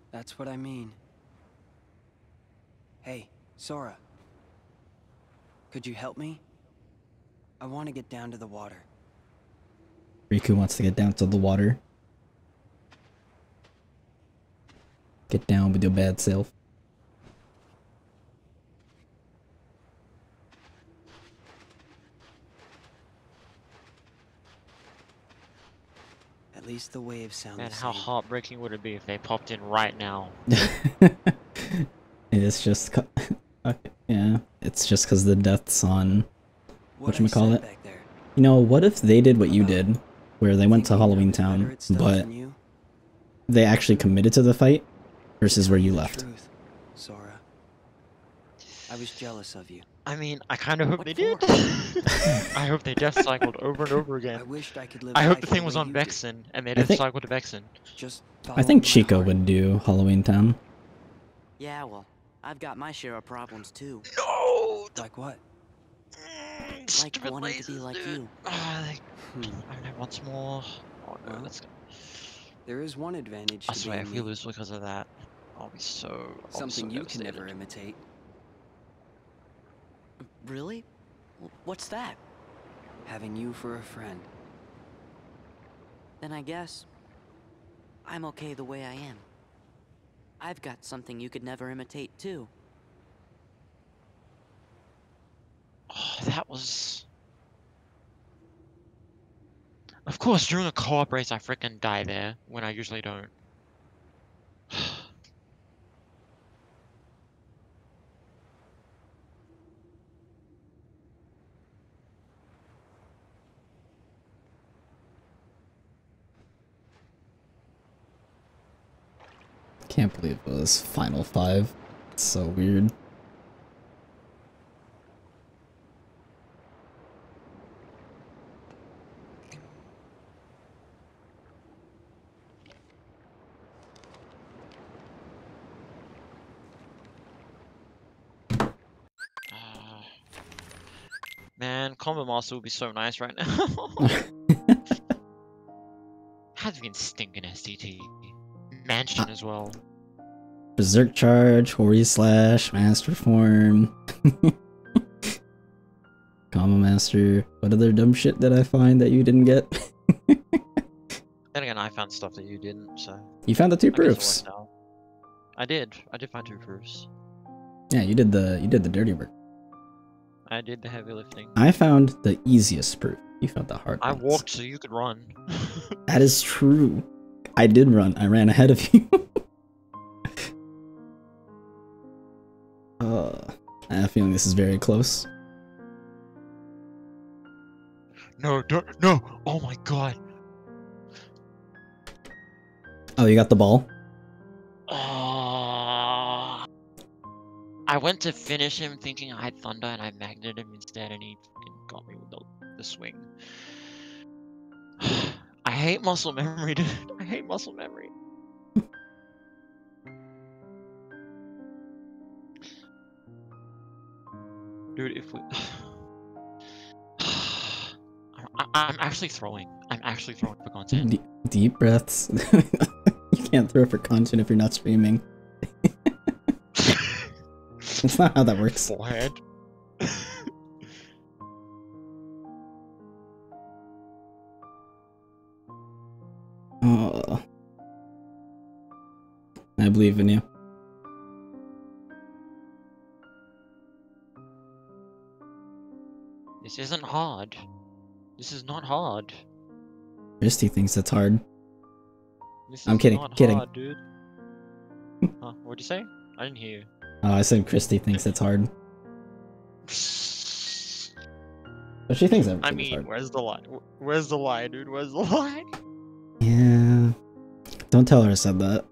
That's what I mean. Hey, Sora. Could you help me? I want to get down to the water. Riku wants to get down to the water. Get down with your bad self. At least the wave sounds. And how heartbreaking would it be if they popped in right now? It's just, okay, yeah, it's just because the deaths on whatchamacallit. You know, what if they did what you did, where they went to Halloween Town, but they actually committed to the fight versus where you left? Sora, I was jealous of you. I mean, I kind of hope what they for? did. I hope they death cycled over and over again. I wished I could live. I hope the thing was on Vexen and they death cycled to Vexen. Just I think Cheeko would do Halloween Town. Yeah, well, I've got my share of problems too. No. Like what? Mm, like wanting lasers, to be like dude. you. Oh, like, hmm. I mean, once more. Oh no, well, that's. There is one advantage. I swear, if we lose because of that, I'll be so. I'll something be so you can never imitate. Really? What's that? Having you for a friend. Then I guess I'm okay the way I am. I've got something you could never imitate, too. Oh, that was... Of course, during a co-op race, I frickin' die there, when I usually don't. Can't believe it was Final Five. It's so weird. Uh, man, Combat Master would be so nice right now. Has been stinking S T T. Mansion ah. as well. Berserk Charge, Hori Slash, Master Form, Combo Master. What other dumb shit did I find that you didn't get? Then again, I found stuff that you didn't, so... You found the two I proofs. I did. I did find two proofs. Yeah, you did the you did the dirty work. I did the heavy lifting. I found the easiest proof. You found the hard I ones. walked so you could run. That is true. I did run. I ran ahead of you. Uh, I have a feeling this is very close. No, don't, no! Oh my god! Oh, you got the ball? Uh, I went to finish him thinking I had thunder and I magneted him instead and he got me with the, the swing. I hate muscle memory, dude. I hate muscle memory. Dude, if we... I I'm actually throwing. I'm actually throwing for content. Deep, deep breaths. You can't throw for content if you're not streaming. That's not how that works. Forehead. Oh. I believe in you. This isn't hard. This is not hard. Christy thinks that's hard. This is I'm kidding. Not kidding. Hard, dude. Huh, what'd you say? I didn't hear you. Oh, I said Christy thinks that's hard. But she thinks everything's hard. I mean, hard. where's the lie? Where's the lie, dude? Where's the lie? Yeah. Don't tell her I said that.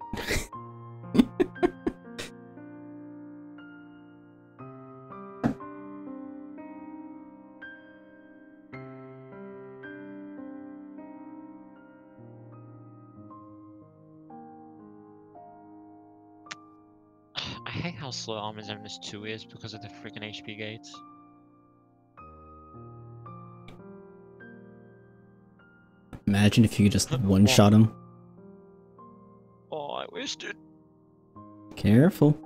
I hate how slow Armor's Xemnas two is because of the freaking H P gates. Imagine if you could just one-shot him. Oh, I wished it. Careful.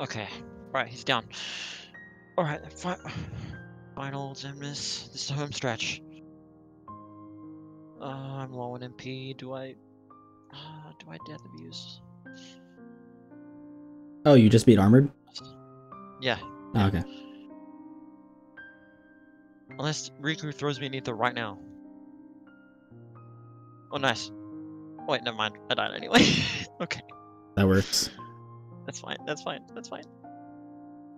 Okay, alright, he's down. Alright, fi final Xemnas. This is a home stretch. Uh, I'm low on M P. Do I. Uh, do I death abuse? Oh, you just beat Armored? Yeah. Oh, okay. Unless Riku throws me an ether right now. Oh, nice. Oh, wait, never mind. I died anyway. Okay. That works. That's fine. That's fine. That's fine.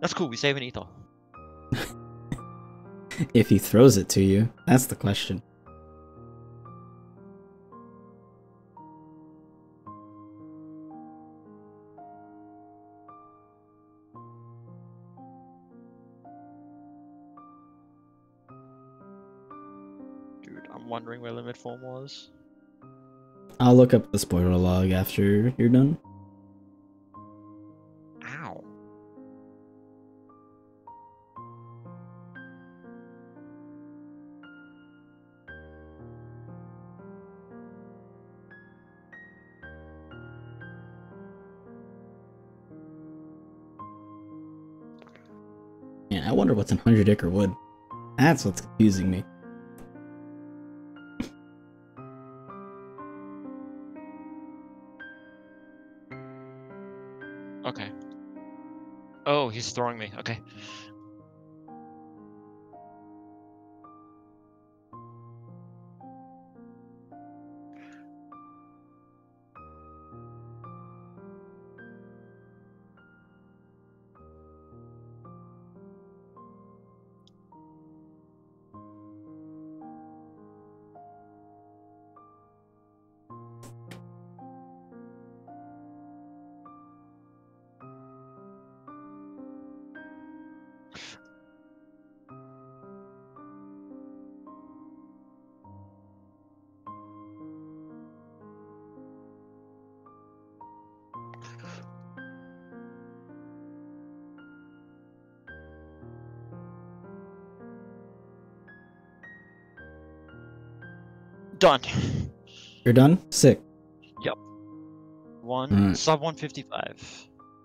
That's cool. We save an ether. If he throws it to you, that's the question. Wondering where limit form was. I'll look up the spoiler log after you're done. Ow. Yeah, I wonder what's in Hundred Acre Wood. That's what's confusing me. Oh, he's throwing me. Okay. Done. You're done? Sick. Yep. One mm. sub one fifty five.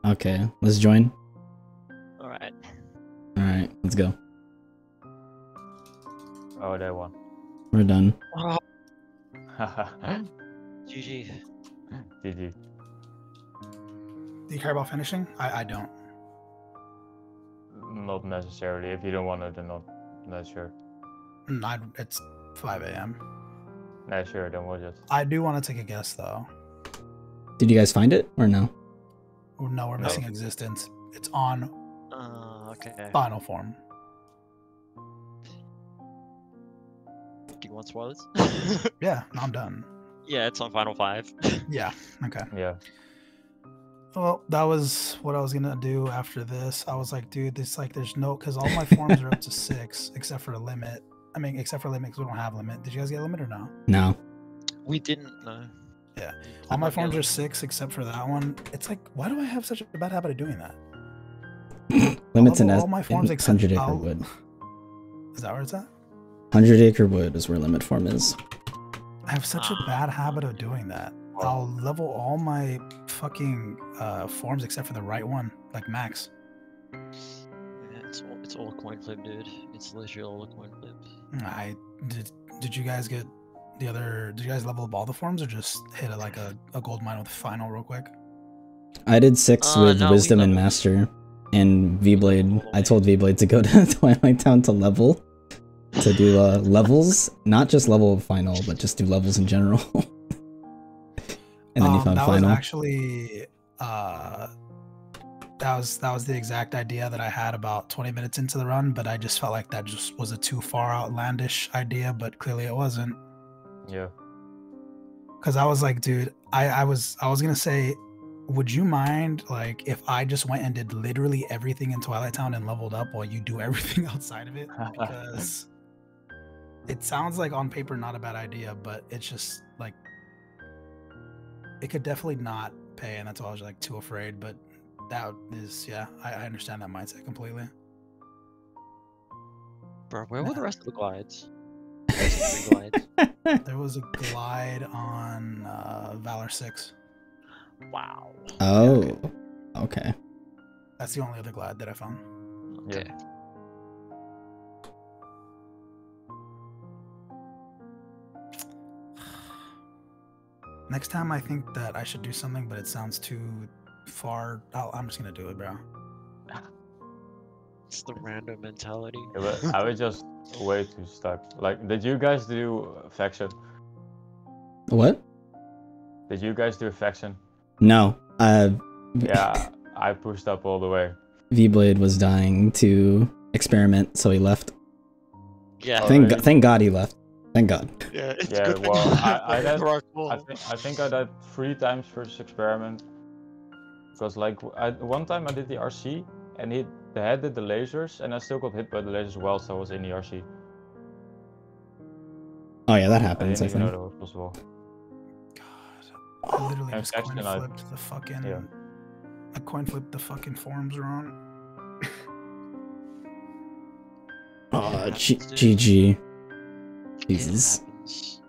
Okay, let's join. Alright. Alright, let's go. Oh, day one. We're done. Oh. G G. G G. Do you care about finishing? I I don't. Not necessarily. If you don't want to, then not not sure. Not it's five A M. Nah, sure, then we'll just... I do want to take a guess, though. Did you guys find it, or no? No, we're missing no. existence. It's on uh, okay. final form. Do you want spoilers? Yeah, I'm done. Yeah, it's on final five. Yeah, okay. Yeah. Well, that was what I was going to do after this. I was like, dude, this like, there's no... Because all my forms are up to six, except for a limit. I mean, except for limit, because we don't have limit. Did you guys get a limit or no? No. We didn't, no. Yeah. All my forms are six, except for that one. It's like, why do I have such a bad habit of doing that? Limit's in all my forms except Hundred Acre Wood. Is that where it's at? Hundred Acre Wood is where limit form is. I have such a bad habit of doing that. I'll level all my fucking uh, forms except for the right one, like max. It's all, it's all a coin flip, dude. It's literally all a coin flip. I did. Did you guys get the other? Did you guys level up all the forms, or just hit a, like a, a gold mine with final real quick? I did six uh, with no, wisdom and master, and V-Blade. I told V-Blade to go to Twilight Town to level, to do uh, levels, not just level final, but just do levels in general. And then um, you found that final. That was actually. Uh, That was that was the exact idea that I had about twenty minutes into the run, but I just felt like that just was a too far outlandish idea, but clearly it wasn't. Yeah. Cause I was like, dude, I, I was I was gonna say, would you mind like if I just went and did literally everything in Twilight Town and leveled up while you do everything outside of it? Because it sounds like on paper not a bad idea, but it's just like it could definitely not pay, and that's why I was like too afraid, but that is, yeah, I, I understand that mindset completely. Bro, where yeah. were the rest of the glides? glides? There was a glide on uh, Valor six. Wow. Oh, yeah, okay. okay. That's the only other glide that I found. Okay. Yeah. Next time I think that I should do something, but it sounds too... far. I'll, I'm just gonna do it, bro. It's the random mentality. I would just way too stuck. Like, did you guys do Vexen? What? Did you guys do Vexen? No. Uh, yeah, I pushed up all the way. V-Blade was dying to experiment, so he left. Yeah. Thank, go thank God he left. Thank God. Yeah, it's yeah, good well, I, I, did, I, think, I think I died three times versus experiment. Because, like, I, one time I did the R C, and he had did the lasers, and I still got hit by the lasers whilst I was in the R C. Oh yeah, that happens, I, didn't I even think. know that was possible. God. I literally just coin flipped the fucking... Yeah. I coin flipped the fucking forms wrong. Aw, oh, G G. Jesus.